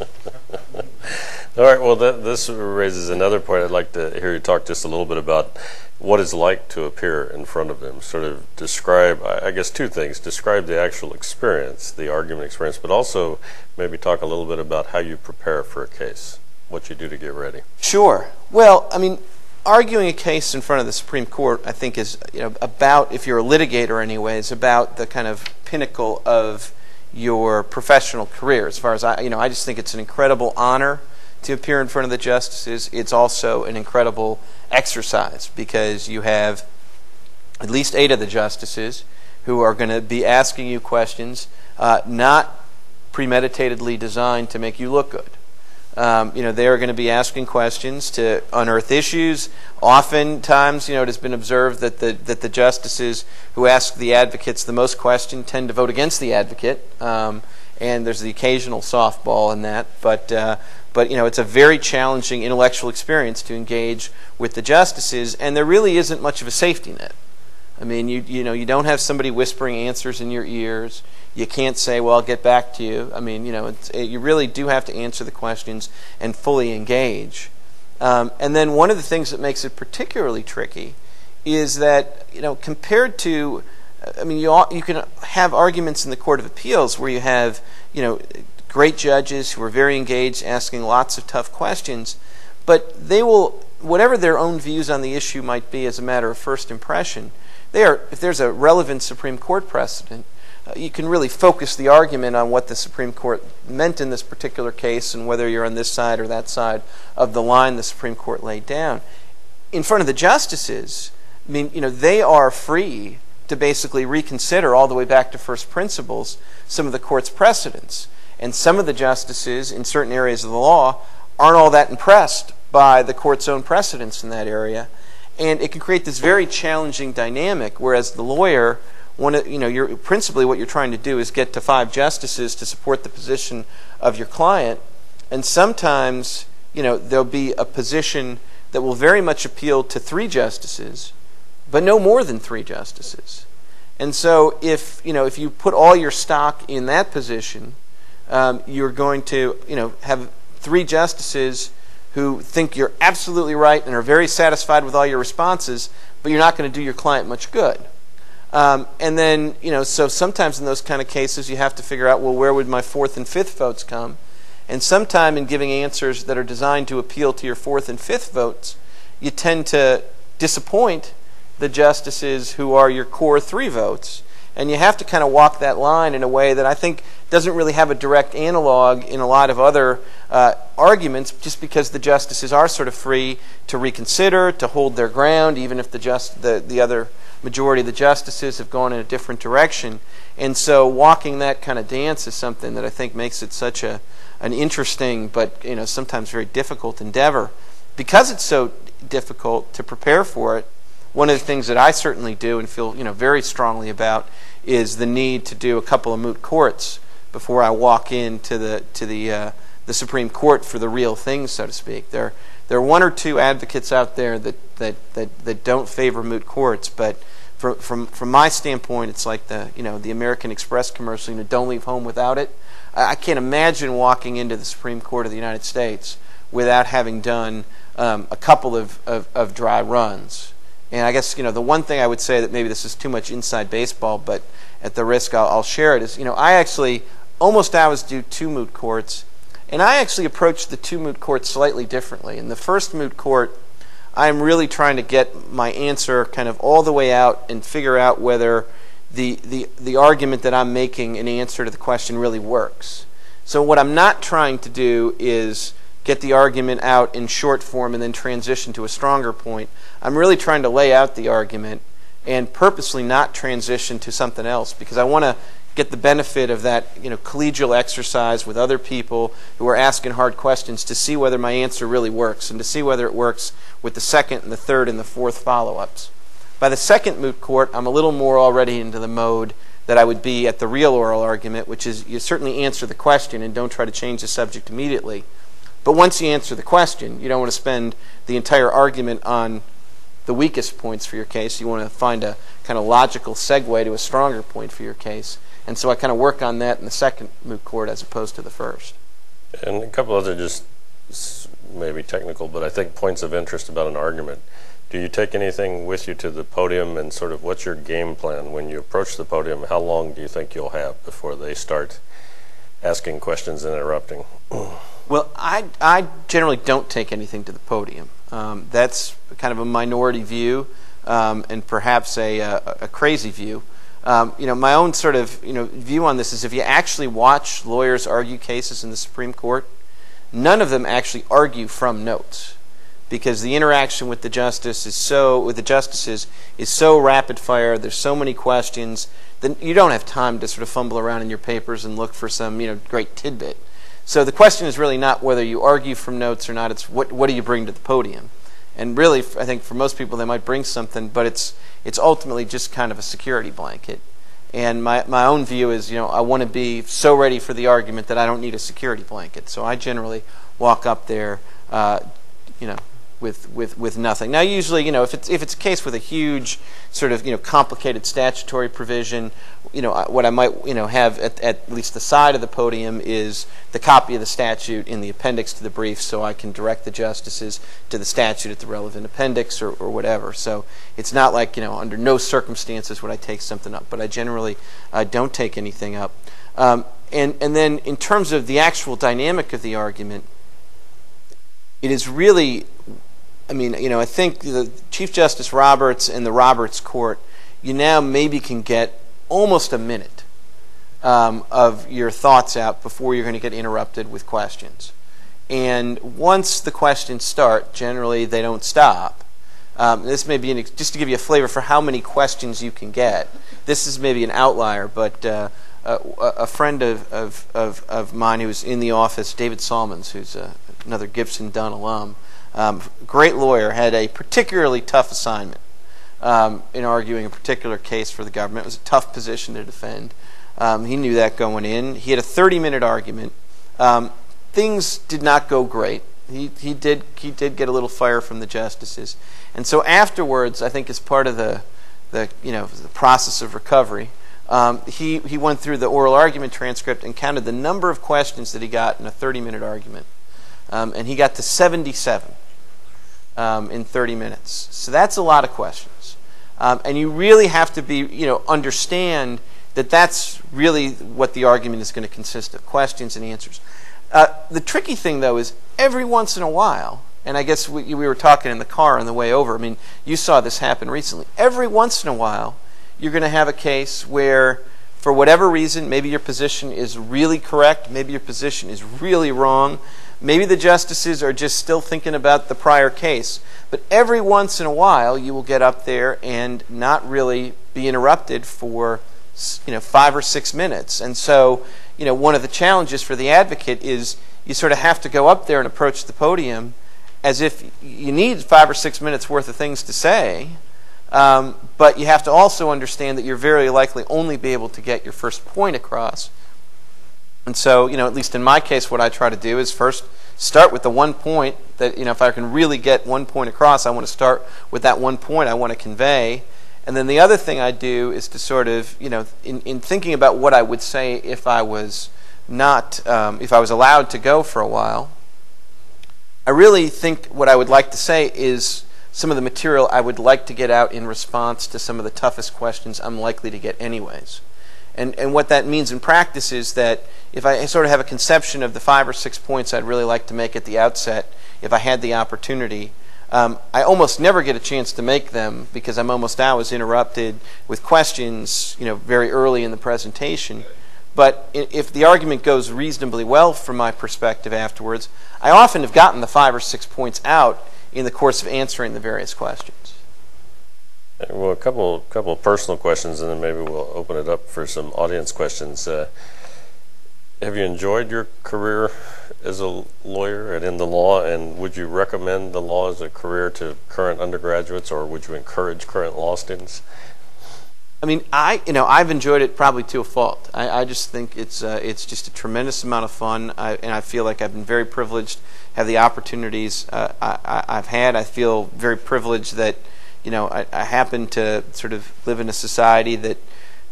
All right, well, that, this raises another point. I'd like to hear you talk just a little bit about what it's like to appear in front of them. Sort of describe, I guess, two things. Describe the actual experience, the argument experience, but also maybe talk a little bit about how you prepare for a case, what you do to get ready. Sure. Well, I mean, arguing a case in front of the Supreme Court, I think, is, you know, about, if you're a litigator anyway, is about the kind of pinnacle of your professional career. As far as I, you know, I just think it's an incredible honor to appear in front of the justices. It's also an incredible exercise, because you have at least eight of the justices who are going to be asking you questions, uh, not premeditatedly designed to make you look good. Um, you know, they are going to be asking questions to unearth issues. Oftentimes, you know, it has been observed that the that the justices who ask the advocates the most questions tend to vote against the advocate. Um, and there's the occasional softball in that, but uh, but you know, it's a very challenging intellectual experience to engage with the justices, and there really isn't much of a safety net. I mean, you you know, you don't have somebody whispering answers in your ears. You can't say, well, I'll get back to you. I mean, you know, it's, it, you really do have to answer the questions and fully engage. Um, and then one of the things that makes it particularly tricky is that, you know, compared to, I mean, you, all, you can have arguments in the Court of Appeals where you have, you know, great judges who are very engaged, asking lots of tough questions, but they will, whatever their own views on the issue might be as a matter of first impression, they are, if there's a relevant Supreme Court precedent, uh, you can really focus the argument on what the Supreme Court meant in this particular case and whether you're on this side or that side of the line the Supreme Court laid down. In front of the justices, I mean, you know, they are free to basically reconsider all the way back to first principles some of the court's precedents. And some of the justices in certain areas of the law aren't all that impressed by the court's own precedents in that area. And it can create this very challenging dynamic, whereas the lawyer, one of, you know, you're, principally what you're trying to do is get to five justices to support the position of your client. And sometimes, you know, there'll be a position that will very much appeal to three justices, but no more than three justices. And so if, you know, if you put all your stock in that position, um, you're going to, you know, have three justices who think you're absolutely right and are very satisfied with all your responses, but you're not going to do your client much good. Um, and then, you know, so sometimes in those kind of cases you have to figure out, well, where would my fourth and fifth votes come? And sometime in giving answers that are designed to appeal to your fourth and fifth votes, you tend to disappoint the justices who are your core three votes. And you have to kind of walk that line in a way that I think doesn't really have a direct analog in a lot of other uh, arguments, just because the justices are sort of free to reconsider, to hold their ground, even if the, just, the, the other majority of the justices have gone in a different direction. And so walking that kind of dance is something that I think makes it such a, an interesting but, you know, sometimes very difficult endeavor. Because it's so difficult to prepare for it, one of the things that I certainly do and feel, you know, very strongly about is the need to do a couple of moot courts before I walk into the to the uh, the Supreme Court for the real thing, so to speak. There there are one or two advocates out there that that that, that don't favor moot courts, but from from from my standpoint, it's like the you know the American Express commercial, you know, don't leave home without it. I, I can't imagine walking into the Supreme Court of the United States without having done um, a couple of, of of dry runs. And I guess, you know, the one thing I would say that maybe this is too much inside baseball, but at the risk I'll, I'll share it, is, you know, I actually almost always do two moot courts, and I actually approach the two moot courts slightly differently. In the first moot court, I'm really trying to get my answer kind of all the way out and figure out whether the, the, the argument that I'm making in answer to the question really works. So what I'm not trying to do is get the argument out in short form and then transition to a stronger point. I'm really trying to lay out the argument and purposely not transition to something else, because I want to get the benefit of that, you know, collegial exercise with other people who are asking hard questions to see whether my answer really works and to see whether it works with the second and the third and the fourth follow-ups. By the second moot court, I'm a little more already into the mode that I would be at the real oral argument, which is you certainly answer the question and don't try to change the subject immediately. But once you answer the question, you don't want to spend the entire argument on the weakest points for your case. You want to find a kind of logical segue to a stronger point for your case. And so I kind of work on that in the second moot court as opposed to the first. And a couple other just maybe technical, but I think points of interest about an argument. Do you take anything with you to the podium, and sort of what's your game plan when you approach the podium? How long do you think you'll have before they start asking questions and interrupting? Well, I, I generally don't take anything to the podium. Um, that's kind of a minority view, um, and perhaps a, a, a crazy view. Um, you know, my own sort of you know view on this is, if you actually watch lawyers argue cases in the Supreme Court, none of them actually argue from notes, because the interaction with the justice is so with the justices is so rapid fire. There's so many questions that you don't have time to sort of fumble around in your papers and look for some you know great tidbit. So the question is really not whether you argue from notes or not, it's what, what do you bring to the podium? And really, I think for most people, they might bring something, but it's, it's ultimately just kind of a security blanket. And my, my own view is, you know, I want to be so ready for the argument that I don't need a security blanket. So I generally walk up there, uh, you know, with, with, with nothing. Now usually, you know, if it's, if it's a case with a huge sort of, you know, complicated statutory provision, you know, what I might, you know, have at, at least the side of the podium is the copy of the statute in the appendix to the brief, so I can direct the justices to the statute at the relevant appendix or, or whatever. So it's not like, you know, under no circumstances would I take something up, but I generally uh, don't take anything up. Um, and, and then in terms of the actual dynamic of the argument, it is really, I mean, you know, I think the Chief Justice Roberts and the Roberts Court, you now maybe can get almost a minute um, of your thoughts out before you're going to get interrupted with questions. And once the questions start, generally they don't stop. Um, this may be, an ex just to give you a flavor for how many questions you can get, this is maybe an outlier, but uh, a, a friend of, of, of, of mine who's in the office, David Salmons, who's a, another Gibson Dunn alum, um, great lawyer, had a particularly tough assignment. Um, in arguing a particular case for the government. It was a tough position to defend. Um, he knew that going in. He had a thirty minute argument. Um, things did not go great. He, he, did, he did get a little fire from the justices. And so afterwards, I think as part of the, the, you know, the process of recovery, um, he, he went through the oral argument transcript and counted the number of questions that he got in a thirty minute argument. Um, and he got to seventy-seven. Um, in thirty minutes. So that's a lot of questions. Um, and you really have to be, you know, understand that that's really what the argument is going to consist of, questions and answers. Uh, the tricky thing, though, is every once in a while, and I guess we, we were talking in the car on the way over, I mean, you saw this happen recently. Every once in a while, you're going to have a case where, for whatever reason, maybe your position is really correct, maybe your position is really wrong, maybe the justices are just still thinking about the prior case, but every once in a while you will get up there and not really be interrupted for, you know, five or six minutes. And so, you know, one of the challenges for the advocate is you sort of have to go up there and approach the podium as if you need five or six minutes worth of things to say, um, but you have to also understand that you're very likely only be able to get your first point across. And so, you know, at least in my case, what I try to do is first start with the one point that, you know, if I can really get one point across, I want to start with that one point I want to convey. And then the other thing I do is to sort of, you know, in, in thinking about what I would say if I was not, um, if I was allowed to go for a while, I really think what I would like to say is some of the material I would like to get out in response to some of the toughest questions I'm likely to get anyways. And, and what that means in practice is that if I sort of have a conception of the five or six points I'd really like to make at the outset, if I had the opportunity, um, I almost never get a chance to make them because I'm almost always interrupted with questions, you know, very early in the presentation. But if the argument goes reasonably well from my perspective afterwards, I often have gotten the five or six points out in the course of answering the various questions. Well, a couple, couple of personal questions, and then maybe we'll open it up for some audience questions. Uh, have you enjoyed your career as a lawyer and in the law, and would you recommend the law as a career to current undergraduates, or would you encourage current law students? I mean, I, you know, I've enjoyed it probably to a fault. I, I just think it's, uh, it's just a tremendous amount of fun, I, and I feel like I've been very privileged, have the opportunities uh, I, I, I've had. I feel very privileged that, you know, I, I happen to sort of live in a society that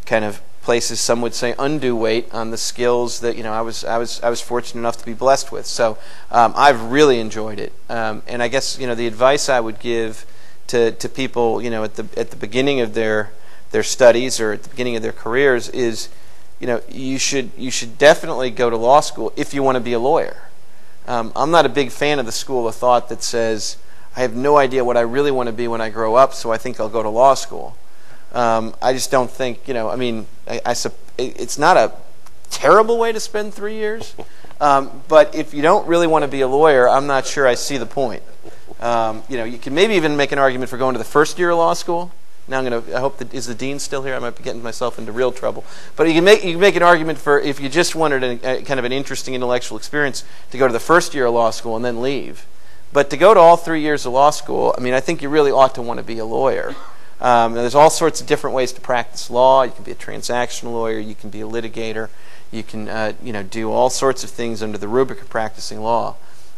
kind of places, some would say, undue weight on the skills that, you know, I was I was I was fortunate enough to be blessed with. So um, I've really enjoyed it, um, and I guess, you know, the advice I would give to to people, you know, at the at the beginning of their their studies or at the beginning of their careers is, you know, you should you should definitely go to law school if you want to be a lawyer. Um, I'm not a big fan of the school of thought that says, I have no idea what I really want to be when I grow up, so I think I'll go to law school. Um, I just don't think, you know, I mean, I, I sup it's not a terrible way to spend three years, um, but if you don't really want to be a lawyer, I'm not sure I see the point. Um, you know, you can maybe even make an argument for going to the first year of law school, Now I'm going to, I hope that, is the dean still here? I might be getting myself into real trouble. But you can make, you can make an argument for, if you just wanted an, a, kind of an interesting intellectual experience, to go to the first year of law school and then leave. But to go to all three years of law school, I mean, I think you really ought to want to be a lawyer. Um, there's all sorts of different ways to practice law. You can be a transactional lawyer. You can be a litigator. You can, uh, you know, do all sorts of things under the rubric of practicing law.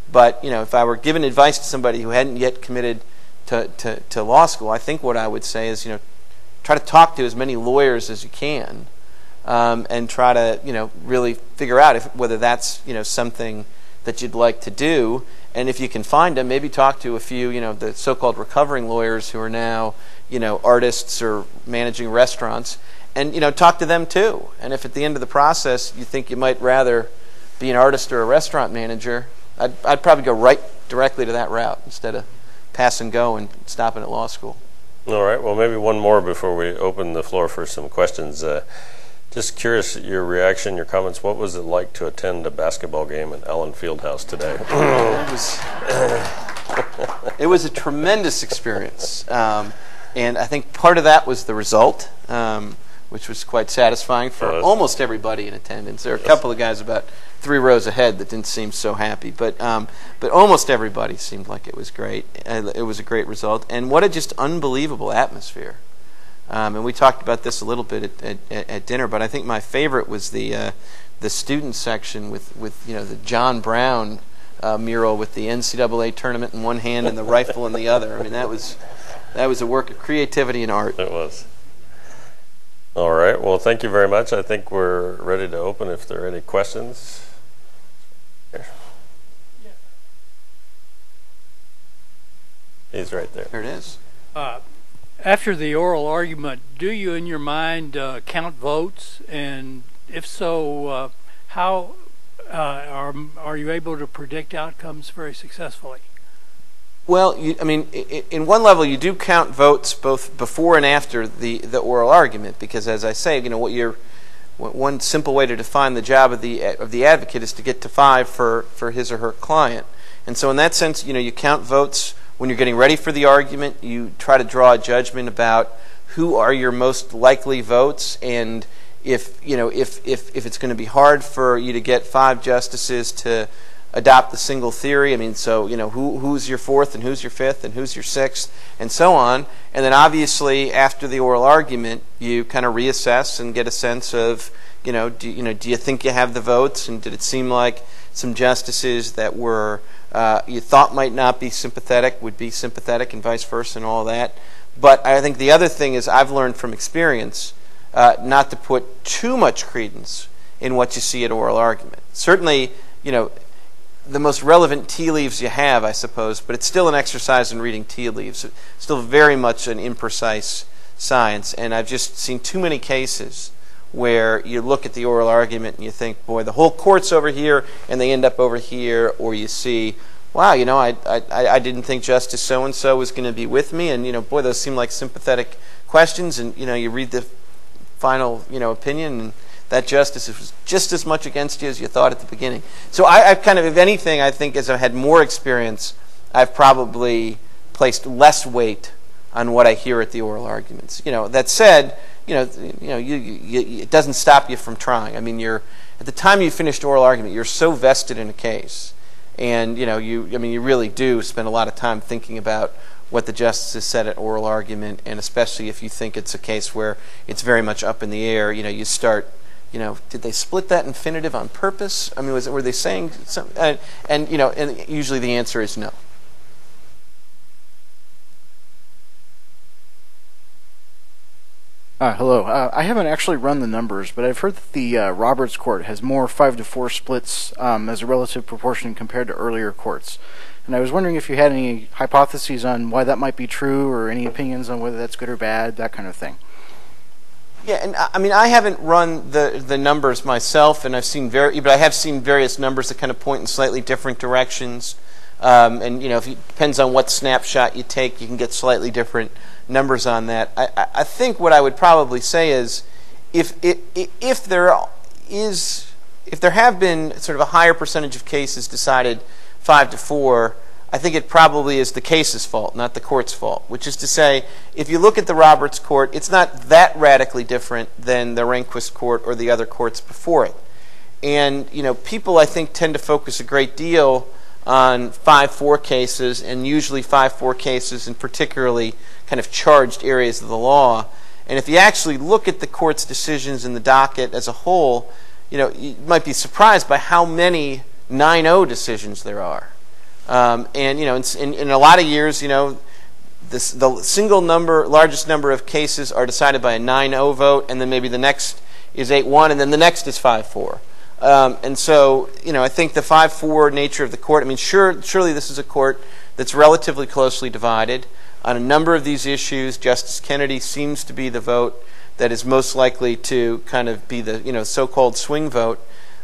But, you know, if I were giving advice to somebody who hadn't yet committed to, to, to law school, I think what I would say is, you know, try to talk to as many lawyers as you can, um, and try to, you know, really figure out if, whether that's, you know, something that you'd like to do. And if you can find them, maybe talk to a few, you know, the so-called recovering lawyers who are now, you know, artists or managing restaurants, and, you know, talk to them too. And if at the end of the process you think you might rather be an artist or a restaurant manager, I'd, I'd probably go right directly to that route instead of pass and go and stopping at law school. All right. Well, maybe one more before we open the floor for some questions. Uh, Just curious, your reaction, your comments. What was it like to attend a basketball game at Allen Fieldhouse today? It was, it was a tremendous experience, um, and I think part of that was the result, um, which was quite satisfying for uh, almost everybody in attendance. There were a couple of guys about three rows ahead that didn't seem so happy, but um, but almost everybody seemed like it was great. It was a great result, and what a just unbelievable atmosphere. Um, and we talked about this a little bit at, at, at dinner, but I think my favorite was the uh, the student section with, with you know the John Brown uh, mural with the N C double A tournament in one hand and the rifle in the other. I mean, that was that was a work of creativity and art. It was. All right. Well, thank you very much. I think we're ready to open if there are any questions. Here. He's right there. There it is. Uh, After the oral argument, do you in your mind uh, count votes, and if so, uh, how uh, are, are you able to predict outcomes very successfully? Well, you, I mean, in, in one level, you do count votes both before and after the, the oral argument, because as I say, you know, what you're, one simple way to define the job of the, of the advocate is to get to five for, for his or her client. And so in that sense, you know, you count votes. When you're getting ready for the argument, you try to draw a judgment about who are your most likely votes, and if you know if if if it's going to be hard for you to get five justices to adopt the single theory. I mean, so you know who who's your fourth, and who's your fifth, and who's your sixth, and so on. And then obviously after the oral argument, you kind of reassess and get a sense of you know do you know do you think you have the votes, and did it seem like some justices that were Uh, you thought might not be sympathetic would be sympathetic, and vice versa, and all that. But I think the other thing is I've learned from experience uh, not to put too much credence in what you see at oral argument. Certainly, you know, the most relevant tea leaves you have, I suppose, but it's still an exercise in reading tea leaves. It's still very much an imprecise science, and I've just seen too many cases where you look at the oral argument and you think, boy, the whole court's over here, and they end up over here, or you see, wow, you know, I I, I didn't think Justice so-and-so was going to be with me, and, you know, boy, those seem like sympathetic questions, and, you know, you read the final, you know, opinion, and that justice was just as much against you as you thought at the beginning. So I, I've kind of, if anything, I think as I've had more experience, I've probably placed less weight on what I hear at the oral arguments. You know, that said, you know, you know, you, you, it doesn't stop you from trying. I mean, you're at the time you finished oral argument, you're so vested in a case, and you know, you, I mean, you really do spend a lot of time thinking about what the justices said at oral argument, and especially if you think it's a case where it's very much up in the air, you know, you start, you know, did they split that infinitive on purpose? I mean, was it, were they saying something? Uh, and you know, and usually the answer is no. Uh, hello. Uh, I haven't actually run the numbers, but I've heard that the uh, Roberts Court has more five to four splits um, as a relative proportion compared to earlier courts. And I was wondering if you had any hypotheses on why that might be true, or any opinions on whether that's good or bad, that kind of thing. Yeah, and I mean, I haven't run the, the numbers myself, and I've seen very, but I have seen various numbers that kind of point in slightly different directions. Um, and, you know, if it depends on what snapshot you take, you can get slightly different numbers on that. I, I think what I would probably say is if, if, if there is, if there have been sort of a higher percentage of cases decided five to four, I think it probably is the case's fault, not the court's fault, which is to say, if you look at the Roberts Court, it's not that radically different than the Rehnquist Court or the other courts before it. And, you know, people, I think, tend to focus a great deal on five four cases, and usually five four cases in particularly kind of charged areas of the law. And if you actually look at the court's decisions in the docket as a whole, you know, you might be surprised by how many nine oh decisions there are. Um, and, you know, in, in, in a lot of years, you know, this, the single number, largest number of cases are decided by a nine oh vote, and then maybe the next is eight one, and then the next is five four. Um, and so, you know, I think the five four nature of the court, I mean, sure, surely this is a court that's relatively closely divided. On a number of these issues, Justice Kennedy seems to be the vote that is most likely to kind of be the, you know, so-called swing vote.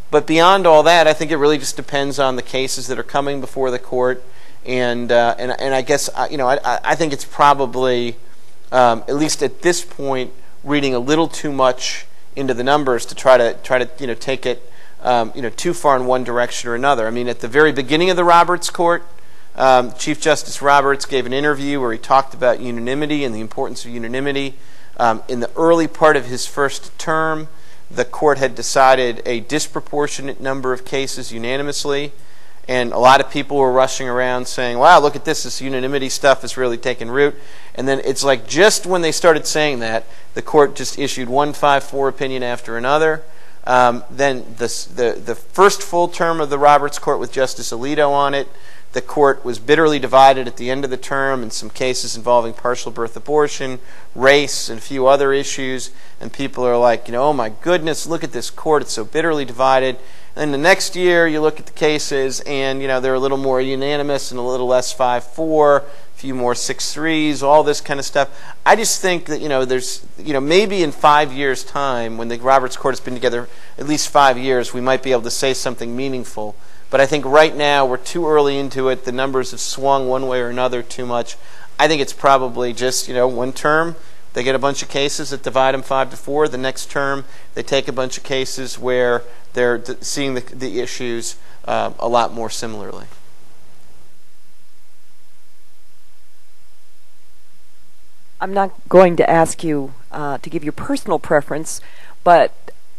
But beyond all that, I think it really just depends on the cases that are coming before the court, and uh, and and I guess you know I I think it's probably um, at least at this point reading a little too much into the numbers to try to try to you know take it um, you know too far in one direction or another. I mean, at the very beginning of the Roberts Court, um, Chief Justice Roberts gave an interview where he talked about unanimity and the importance of unanimity. Um, in the early part of his first term, the court had decided a disproportionate number of cases unanimously, and a lot of people were rushing around saying, wow, look at this, this unanimity stuff is really taking root. And then it's like just when they started saying that, the court just issued one five four opinion after another. Um, then this, the, the first full term of the Roberts Court with Justice Alito on it, the court was bitterly divided at the end of the term in some cases involving partial birth abortion, race, and a few other issues. And people are like, you know, oh my goodness, look at this court, it's so bitterly divided. And the next year you look at the cases and, you know, they're a little more unanimous and a little less five four, a few more six threes, all this kind of stuff. I just think that, you know, there's, you know, maybe in five years' time, when the Roberts Court has been together at least five years, we might be able to say something meaningful. But I think right now we're too early into it. The numbers have swung one way or another too much. I think it's probably just, you know, one term they get a bunch of cases that divide them five to four. The next term they take a bunch of cases where they're d seeing the, the issues uh, a lot more similarly. I'm not going to ask you uh, to give your personal preference, but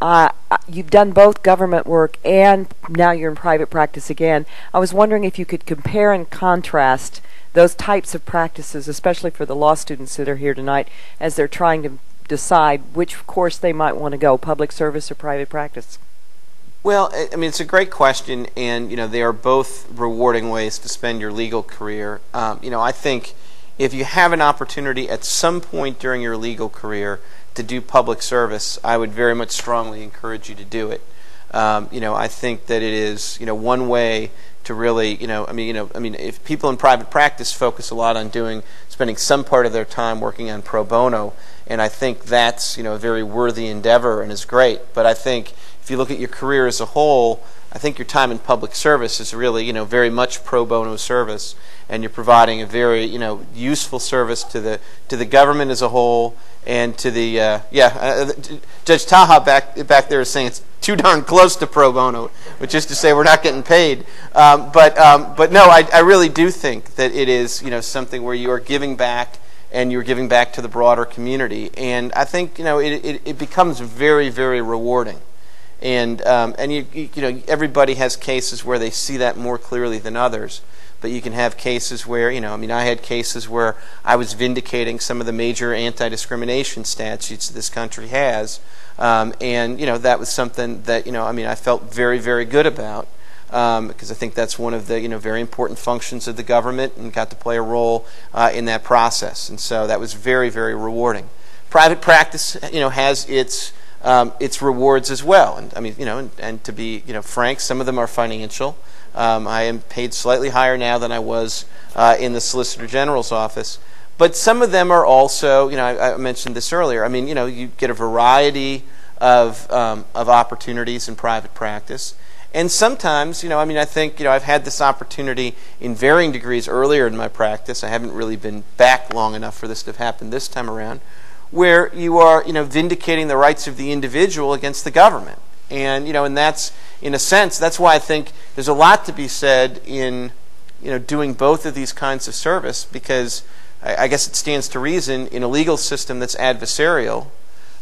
Uh, you've done both government work and now you're in private practice again. I was wondering if you could compare and contrast those types of practices, especially for the law students that are here tonight, as they're trying to decide which course they might want to go, public service or private practice. Well, I mean, it's a great question, and, you know, they are both rewarding ways to spend your legal career. Um, you know, I think if you have an opportunity at some point during your legal career to do public service, I would very much strongly encourage you to do it. Um, you know, I think that it is, you know, one way to really, you know, I mean, you know, I mean, if people in private practice focus a lot on doing, spending some part of their time working on pro bono, and I think that's, you know, a very worthy endeavor and is great. But I think if you look at your career as a whole, I think your time in public service is really, you know, very much pro bono service, and you're providing a very, you know, useful service to the to the government as a whole. And to the, uh, yeah, uh, Judge Taha back back there is saying it's too darn close to pro bono, which is to say we're not getting paid. Um, but um, but no, I, I really do think that it is, you know, something where you are giving back, and you're giving back to the broader community. And I think, you know, it, it, it becomes very, very rewarding. And, um, and you, you, you know, everybody has cases where they see that more clearly than others. But you can have cases where, you know, I mean, I had cases where I was vindicating some of the major anti-discrimination statutes this country has. Um, and, you know, that was something that, you know, I mean, I felt very, very good about, um, because I think that's one of the, you know, very important functions of the government, and got to play a role uh, in that process. And so that was very, very rewarding. Private practice, you know, has its, um, its rewards as well. And I mean, you know, and, and to be, you know, frank, some of them are financial. Um, I am paid slightly higher now than I was uh, in the Solicitor General's office. But some of them are also, you know, I, I mentioned this earlier. I mean, you know, you get a variety of, um, of opportunities in private practice. And sometimes, you know, I mean, I think, you know, I've had this opportunity in varying degrees earlier in my practice. I haven't really been back long enough for this to have happened this time around, where you are, you know, vindicating the rights of the individual against the government. And, you know, and that's, in a sense, that's why I think there's a lot to be said in you know, doing both of these kinds of service, because I, I guess it stands to reason in a legal system that's adversarial,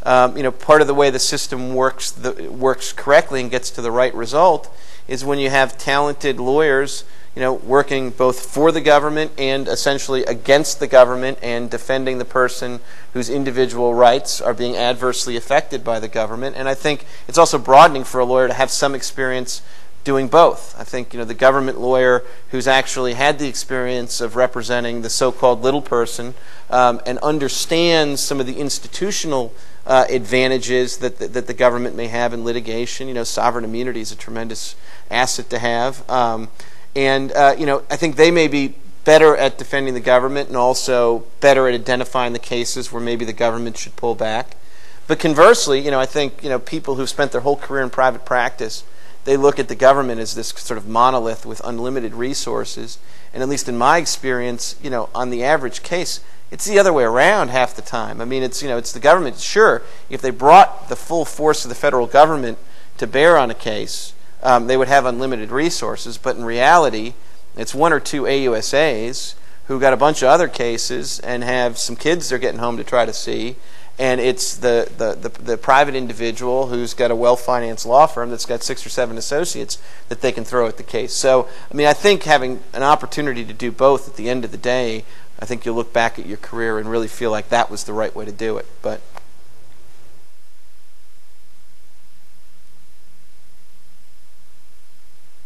um, you know, part of the way the system works the, works correctly and gets to the right result is when you have talented lawyers, you know, working both for the government and essentially against the government and defending the person whose individual rights are being adversely affected by the government. And I think it's also broadening for a lawyer to have some experience doing both. I think, you know, the government lawyer who's actually had the experience of representing the so-called little person um, and understands some of the institutional Uh, advantages that the, that the government may have in litigation. You know, sovereign immunity is a tremendous asset to have, um, and uh, you know, I think they may be better at defending the government and also better at identifying the cases where maybe the government should pull back. But conversely, you know, I think, you know, people who've spent their whole career in private practice, they look at the government as this sort of monolith with unlimited resources, and at least in my experience, you know, on the average case, it's the other way around half the time. I mean, it's, you know, it's the government. Sure, if they brought the full force of the federal government to bear on a case, um, they would have unlimited resources. But in reality, it's one or two A U S As who got a bunch of other cases and have some kids they're getting home to try to see. And it's the, the, the, the private individual who's got a well-financed law firm that's got six or seven associates that they can throw at the case. So, I mean, I think having an opportunity to do both at the end of the day, I think you'll look back at your career and really feel like that was the right way to do it. But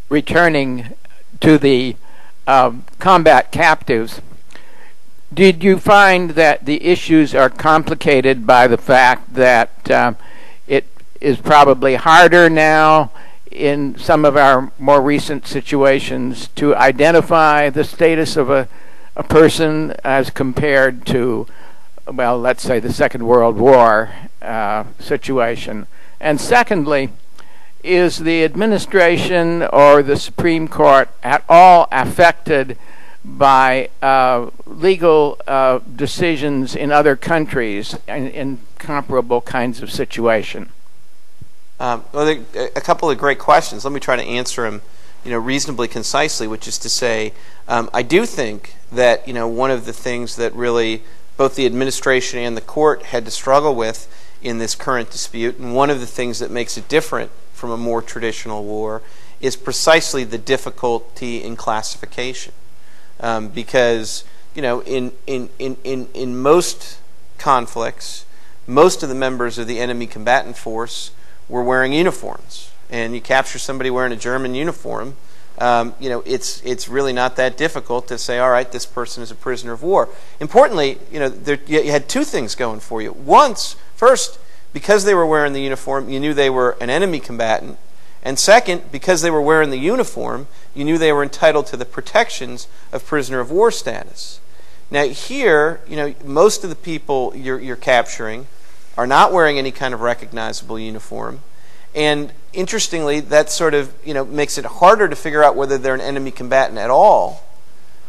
returning to the um, combat captives, did you find that the issues are complicated by the fact that um, it is probably harder now in some of our more recent situations to identify the status of a, a person as compared to, well, let's say the Second World War uh, situation? And secondly, is the administration or the Supreme Court at all affected by uh, legal uh, decisions in other countries in, in comparable kinds of situation? Um, well, there are a couple of great questions. Let me try to answer them, you know, reasonably concisely, which is to say, um, I do think that, you know, one of the things that really both the administration and the court had to struggle with in this current dispute, and one of the things that makes it different from a more traditional war, is precisely the difficulty in classification. Um, because, you know, in, in, in, in, in most conflicts, most of the members of the enemy combatant force were wearing uniforms. And you capture somebody wearing a German uniform, um, you know, it's, it's really not that difficult to say, all right, this person is a prisoner of war. Importantly, you know, there, you had two things going for you. Once, first, because they were wearing the uniform, you knew they were an enemy combatant. And second, because they were wearing the uniform, you knew they were entitled to the protections of prisoner of war status. Now here, you know, most of the people you're, you're capturing are not wearing any kind of recognizable uniform. And interestingly, that sort of, you know, makes it harder to figure out whether they're an enemy combatant at all.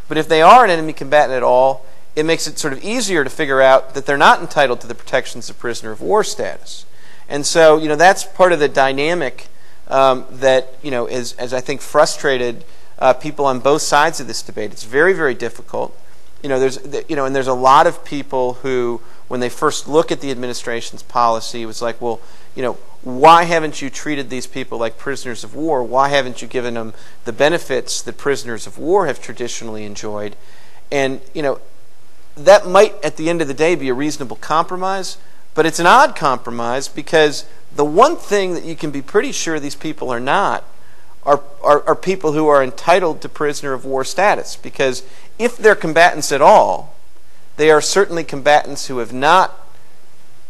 But if they are an enemy combatant at all, it makes it sort of easier to figure out that they're not entitled to the protections of prisoner of war status. And so, you know, that's part of the dynamic Um, that, you know, is, as I think, frustrated uh, people on both sides of this debate. It's very, very difficult. You know, there's, you know, and there's a lot of people who, when they first look at the administration's policy, it was like, well, you know, why haven't you treated these people like prisoners of war? Why haven't you given them the benefits that prisoners of war have traditionally enjoyed? And, you know, that might, at the end of the day, be a reasonable compromise, but it's an odd compromise, because the one thing that you can be pretty sure these people are not are, are, are people who are entitled to prisoner of war status, because if they're combatants at all, they are certainly combatants who have not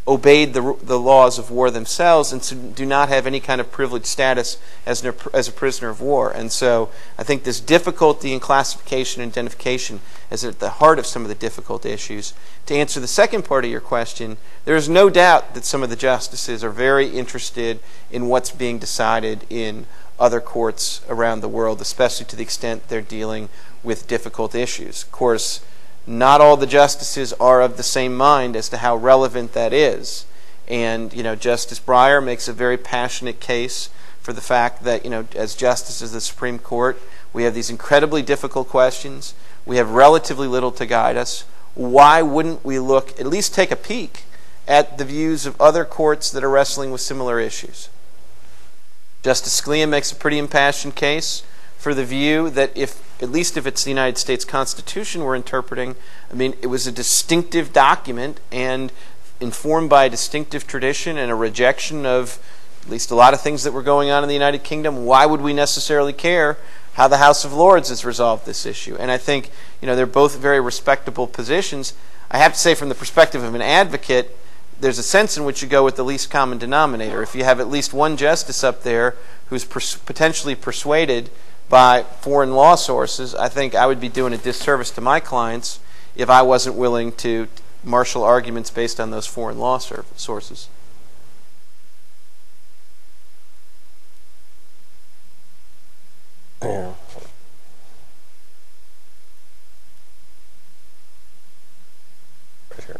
obeyed the, the laws of war themselves and so do not have any kind of privileged status as, an, as a prisoner of war. And so I think this difficulty in classification and identification is at the heart of some of the difficult issues. To answer the second part of your question, there is no doubt that some of the justices are very interested in what's being decided in other courts around the world, especially to the extent they're dealing with difficult issues. Of course, not all the justices are of the same mind as to how relevant that is. And, you know, Justice Breyer makes a very passionate case for the fact that, you know, as justices of the Supreme Court, we have these incredibly difficult questions. We have relatively little to guide us. Why wouldn't we look, at least take a peek, at the views of other courts that are wrestling with similar issues? Justice Scalia makes a pretty impassioned case for the view that if, at least if it's the United States Constitution we're interpreting, I mean, it was a distinctive document and informed by a distinctive tradition and a rejection of at least a lot of things that were going on in the United Kingdom. Why would we necessarily care how the House of Lords has resolved this issue? And I think, you know, they're both very respectable positions. I have to say, from the perspective of an advocate, there's a sense in which you go with the least common denominator. If you have at least one justice up there who's pers potentially persuaded by foreign law sources, I think I would be doing a disservice to my clients if I wasn't willing to marshal arguments based on those foreign law sources. Yeah. Right here.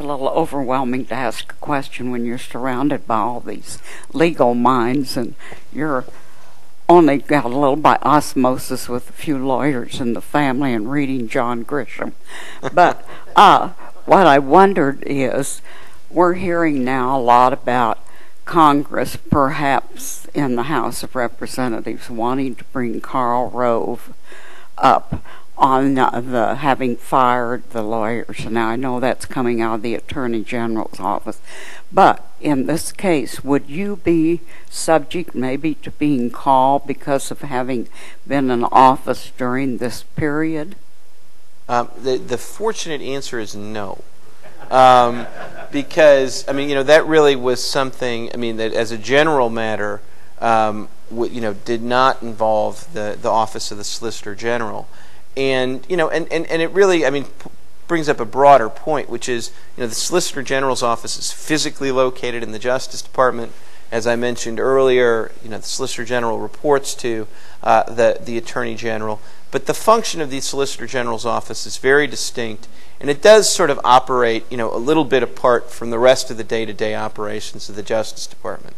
A little overwhelming to ask a question when you're surrounded by all these legal minds, and you're only got a little by osmosis with a few lawyers in the family and reading John Grisham. But uh, what I wondered is, we're hearing now a lot about Congress, perhaps in the House of Representatives, wanting to bring Karl Rove up on the, the having fired the lawyers. Now, I know that's coming out of the Attorney General's office, but in this case, would you be subject maybe to being called because of having been in office during this period? Um, the, the fortunate answer is no. Um, because, I mean, you know, that really was something, I mean, that as a general matter, um, w you know, did not involve the, the office of the Solicitor General. And, you know, and, and, and it really, I mean, p brings up a broader point, which is, you know, the Solicitor General's office is physically located in the Justice Department. As I mentioned earlier, you know, the Solicitor General reports to uh, the, the Attorney General. But the function of the Solicitor General's office is very distinct, and it does sort of operate, you know, a little bit apart from the rest of the day-to-day operations of the Justice Department.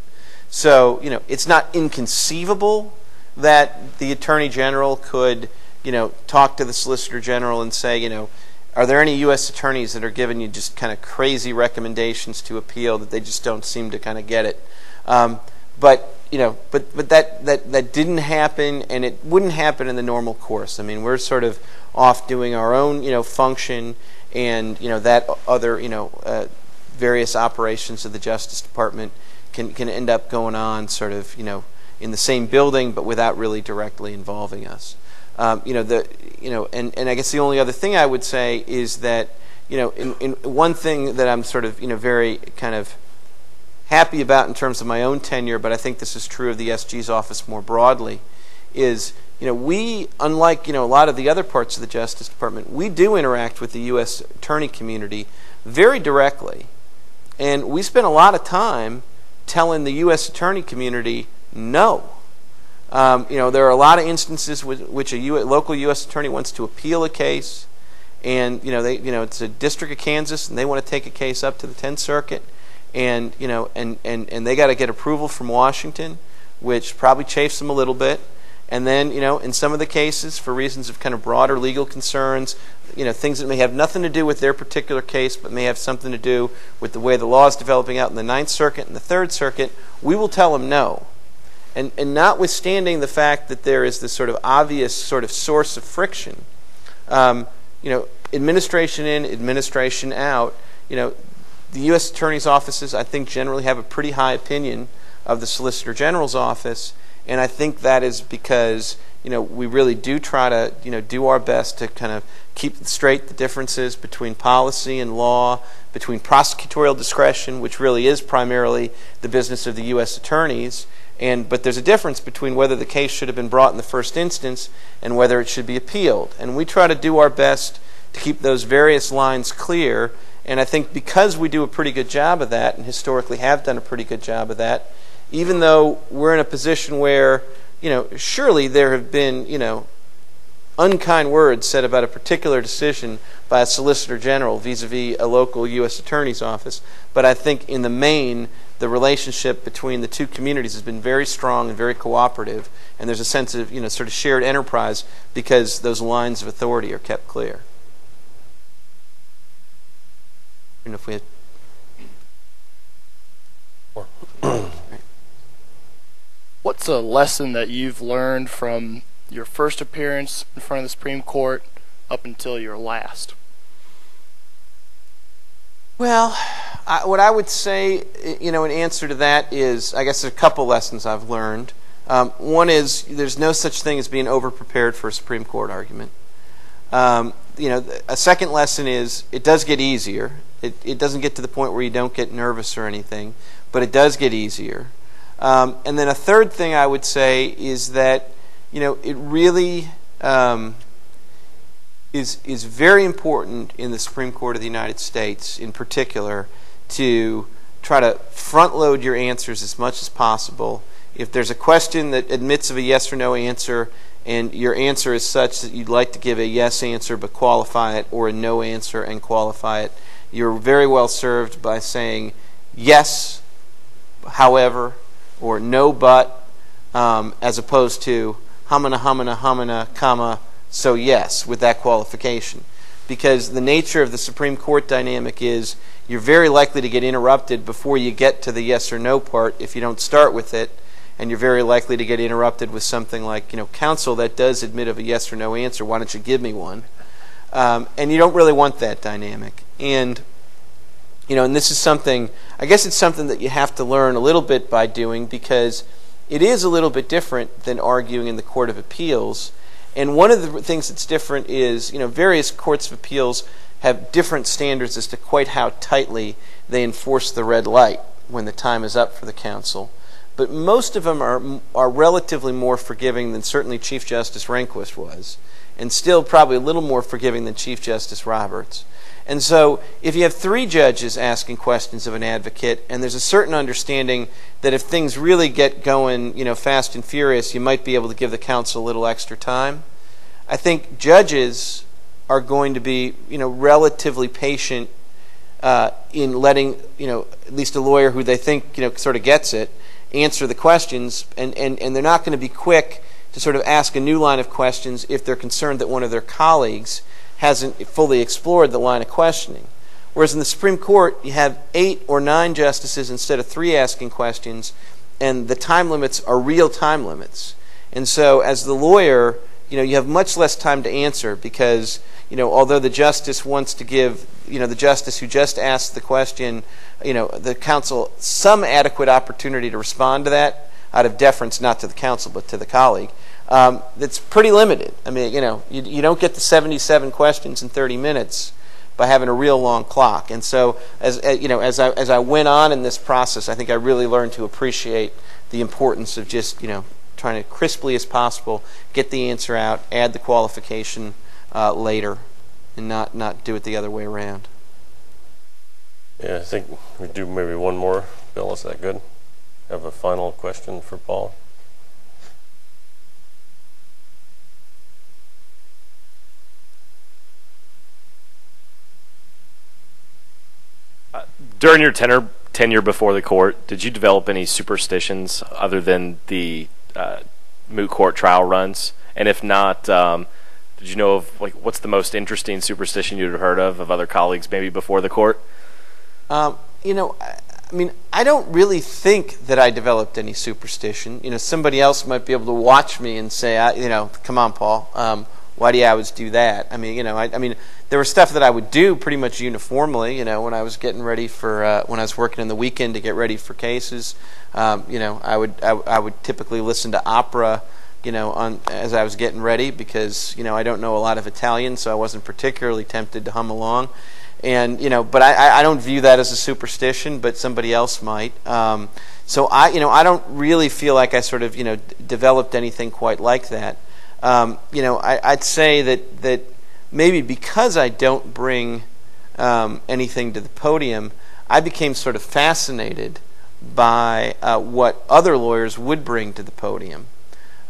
So, you know, it's not inconceivable that the Attorney General could, you know, talk to the Solicitor General and say, you know, are there any U S attorneys that are giving you just kind of crazy recommendations to appeal that they just don't seem to kind of get it? Um, but you know, but but that that that didn't happen, and it wouldn't happen in the normal course. I mean, we're sort of off doing our own, you know, function, and you know that other, you know, uh, various operations of the Justice Department can can end up going on sort of, you know, in the same building, but without really directly involving us. Um, you know the you know, and and I guess the only other thing I would say is that, you know, in, in one thing that I'm sort of, you know, very kind of happy about in terms of my own tenure, but I think this is true of the S G's office more broadly, is, you know, we, unlike, you know, a lot of the other parts of the Justice Department, we do interact with the U S attorney community very directly. And we spend a lot of time telling the U S attorney community no. Um, you know, there are a lot of instances with which a U local U S attorney wants to appeal a case, and, you know, they, you know, it's a district of Kansas, and they want to take a case up to the Tenth Circuit. And, you know, and, and, and they got to get approval from Washington, which probably chafes them a little bit. And then, you know, in some of the cases, for reasons of kind of broader legal concerns, you know, things that may have nothing to do with their particular case, but may have something to do with the way the law is developing out in the Ninth Circuit and the Third Circuit, we will tell them no. And, and notwithstanding the fact that there is this sort of obvious sort of source of friction, um, you know, administration in, administration out, you know, the U S attorney's offices, I think, generally have a pretty high opinion of the Solicitor General's office, and I think that is because, you know, we really do try to, you know, do our best to kind of keep straight the differences between policy and law, between prosecutorial discretion, which really is primarily the business of the U S attorneys, and but there's a difference between whether the case should have been brought in the first instance and whether it should be appealed. And we try to do our best to keep those various lines clear. And I think because we do a pretty good job of that, and historically have done a pretty good job of that, even though we're in a position where, you know, surely there have been, you know, unkind words said about a particular decision by a Solicitor General vis-a-vis a local U S Attorney's office, but I think in the main the relationship between the two communities has been very strong and very cooperative, and there's a sense of, you know, sort of shared enterprise because those lines of authority are kept clear. And if we had What's a lesson that you've learned from your first appearance in front of the Supreme Court up until your last? Well, I, what I would say, you know, in answer to that is, I guess there's a couple lessons I've learned. Um, one is there's no such thing as being overprepared for a Supreme Court argument. Um, you know, a second lesson is it does get easier. It, it doesn't get to the point where you don't get nervous or anything, but it does get easier. Um, and then a third thing I would say is that, you know, it really um, is is very important in the Supreme Court of the United States in particular to try to front-load your answers as much as possible. If there's a question that admits of a yes or no answer and your answer is such that you'd like to give a yes answer but qualify it, or a no answer and qualify it, you're very well served by saying yes, however, or no but, um, as opposed to homina, homina, homina, comma, so yes, with that qualification. Because the nature of the Supreme Court dynamic is you're very likely to get interrupted before you get to the yes or no part if you don't start with it, and you're very likely to get interrupted with something like, you know, counsel, that does admit of a yes or no answer, why don't you give me one? Um, and you don't really want that dynamic. And You know, and this is something, I guess it's something that you have to learn a little bit by doing, because it is a little bit different than arguing in the Court of Appeals. And one of the things that's different is, you know, various courts of appeals have different standards as to quite how tightly they enforce the red light when the time is up for the counsel. But most of them are, are relatively more forgiving than certainly Chief Justice Rehnquist was, and still probably a little more forgiving than Chief Justice Roberts. And so if you have three judges asking questions of an advocate, and there's a certain understanding that if things really get going, you know, fast and furious, you might be able to give the counsel a little extra time. I think judges are going to be, you know, relatively patient uh, in letting, you know, at least a lawyer who they think, you know, sort of gets it, answer the questions, and, and, and they're not going to be quick to sort of ask a new line of questions if they're concerned that one of their colleagues hasn't fully explored the line of questioning. Whereas in the Supreme Court, you have eight or nine justices instead of three asking questions, and the time limits are real time limits. And so as the lawyer, you know, you have much less time to answer, because, you know, although the justice wants to give, you know, the justice who just asked the question, you know, the counsel some adequate opportunity to respond to that out of deference, not to the counsel, but to the colleague. Um, that's pretty limited. I mean, you know, you, you don't get the seventy-seven questions in thirty minutes by having a real long clock. And so, as, as you know, as I as I went on in this process, I think I really learned to appreciate the importance of just, you know, trying to crisply as possible get the answer out, add the qualification uh, later, and not not do it the other way around. Yeah, I think we do maybe one more. Bill, is that good? Have a final question for Paul. During your tenure, tenure before the court, did you develop any superstitions other than the uh, moot court trial runs? And if not, um, did you know of, like, what's the most interesting superstition you'd have heard of of other colleagues maybe before the court? Um, you know, I, I mean, I don't really think that I developed any superstition. You know, somebody else might be able to watch me and say, I, you know, come on, Paul. Um, Why do you always do that? I mean, you know, I, I mean, there was stuff that I would do pretty much uniformly. You know, when I was getting ready for, uh, when I was working in the weekend to get ready for cases, um, you know, I would, I, I would typically listen to opera, you know, on as I was getting ready, because, you know, I don't know a lot of Italian, so I wasn't particularly tempted to hum along, and, you know, but I, I don't view that as a superstition, but somebody else might. Um, so I, you know, I don't really feel like I sort of, you know, d developed anything quite like that. Um, you know, I, I'd say that, that maybe because I don't bring um, anything to the podium, I became sort of fascinated by uh, what other lawyers would bring to the podium.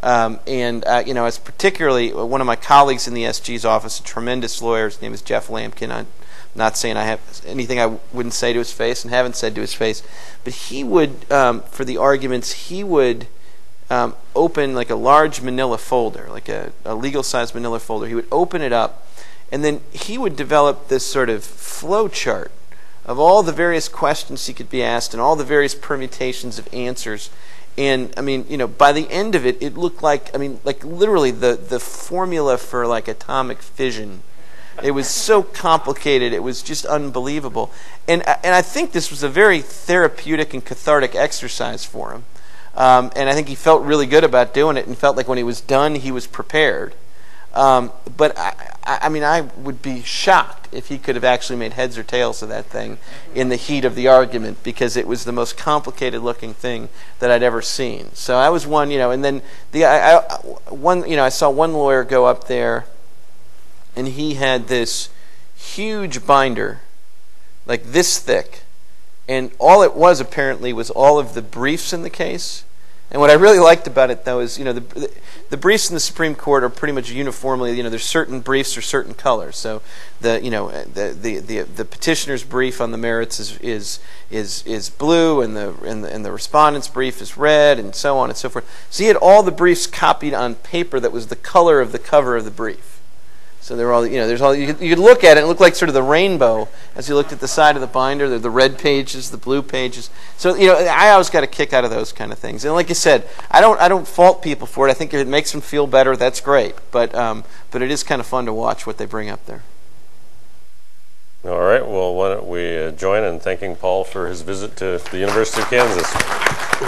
Um, and, uh, you know, it's particularly one of my colleagues in the S G's office, a tremendous lawyer. His name is Jeff Lampkin. I'm not saying I have anything I wouldn't say to his face and haven't said to his face. But he would, um, for the arguments, he would um, open like a large manila folder, like a, a legal-sized manila folder. He would open it up, and then he would develop this sort of flow chart of all the various questions he could be asked and all the various permutations of answers. And I mean, you know, by the end of it, it looked like, I mean, like literally the, the formula for like atomic fission. It was so complicated. It was just unbelievable. And, and I think this was a very therapeutic and cathartic exercise for him. Um, and I think he felt really good about doing it and felt like when he was done, he was prepared. Um, but I, I mean, I would be shocked if he could have actually made heads or tails of that thing in the heat of the argument, because it was the most complicated-looking thing that I'd ever seen. So I was one, you know, and then the I, I, one, you know, I saw one lawyer go up there, and he had this huge binder, like this thick, and all it was apparently was all of the briefs in the case. And what I really liked about it, though, is, you know, the, the briefs in the Supreme Court are pretty much uniformly, you know, there's certain briefs or certain colors. So the, you know, the the the, the petitioner's brief on the merits is is is, is blue, and the, and the and the respondent's brief is red, and so on and so forth. So he had all the briefs copied on paper that was the color of the cover of the brief. So there were all, you know, there's all you could, you could look at it, and it looked like sort of the rainbow as you looked at the side of the binder. The, the red pages, the blue pages. So, you know, I always got a kick out of those kind of things. And like I said, I don't, I don't fault people for it. I think if it makes them feel better, that's great. But, um, but it is kind of fun to watch what they bring up there. All right. Well, why don't we join in thanking Paul for his visit to the University of Kansas.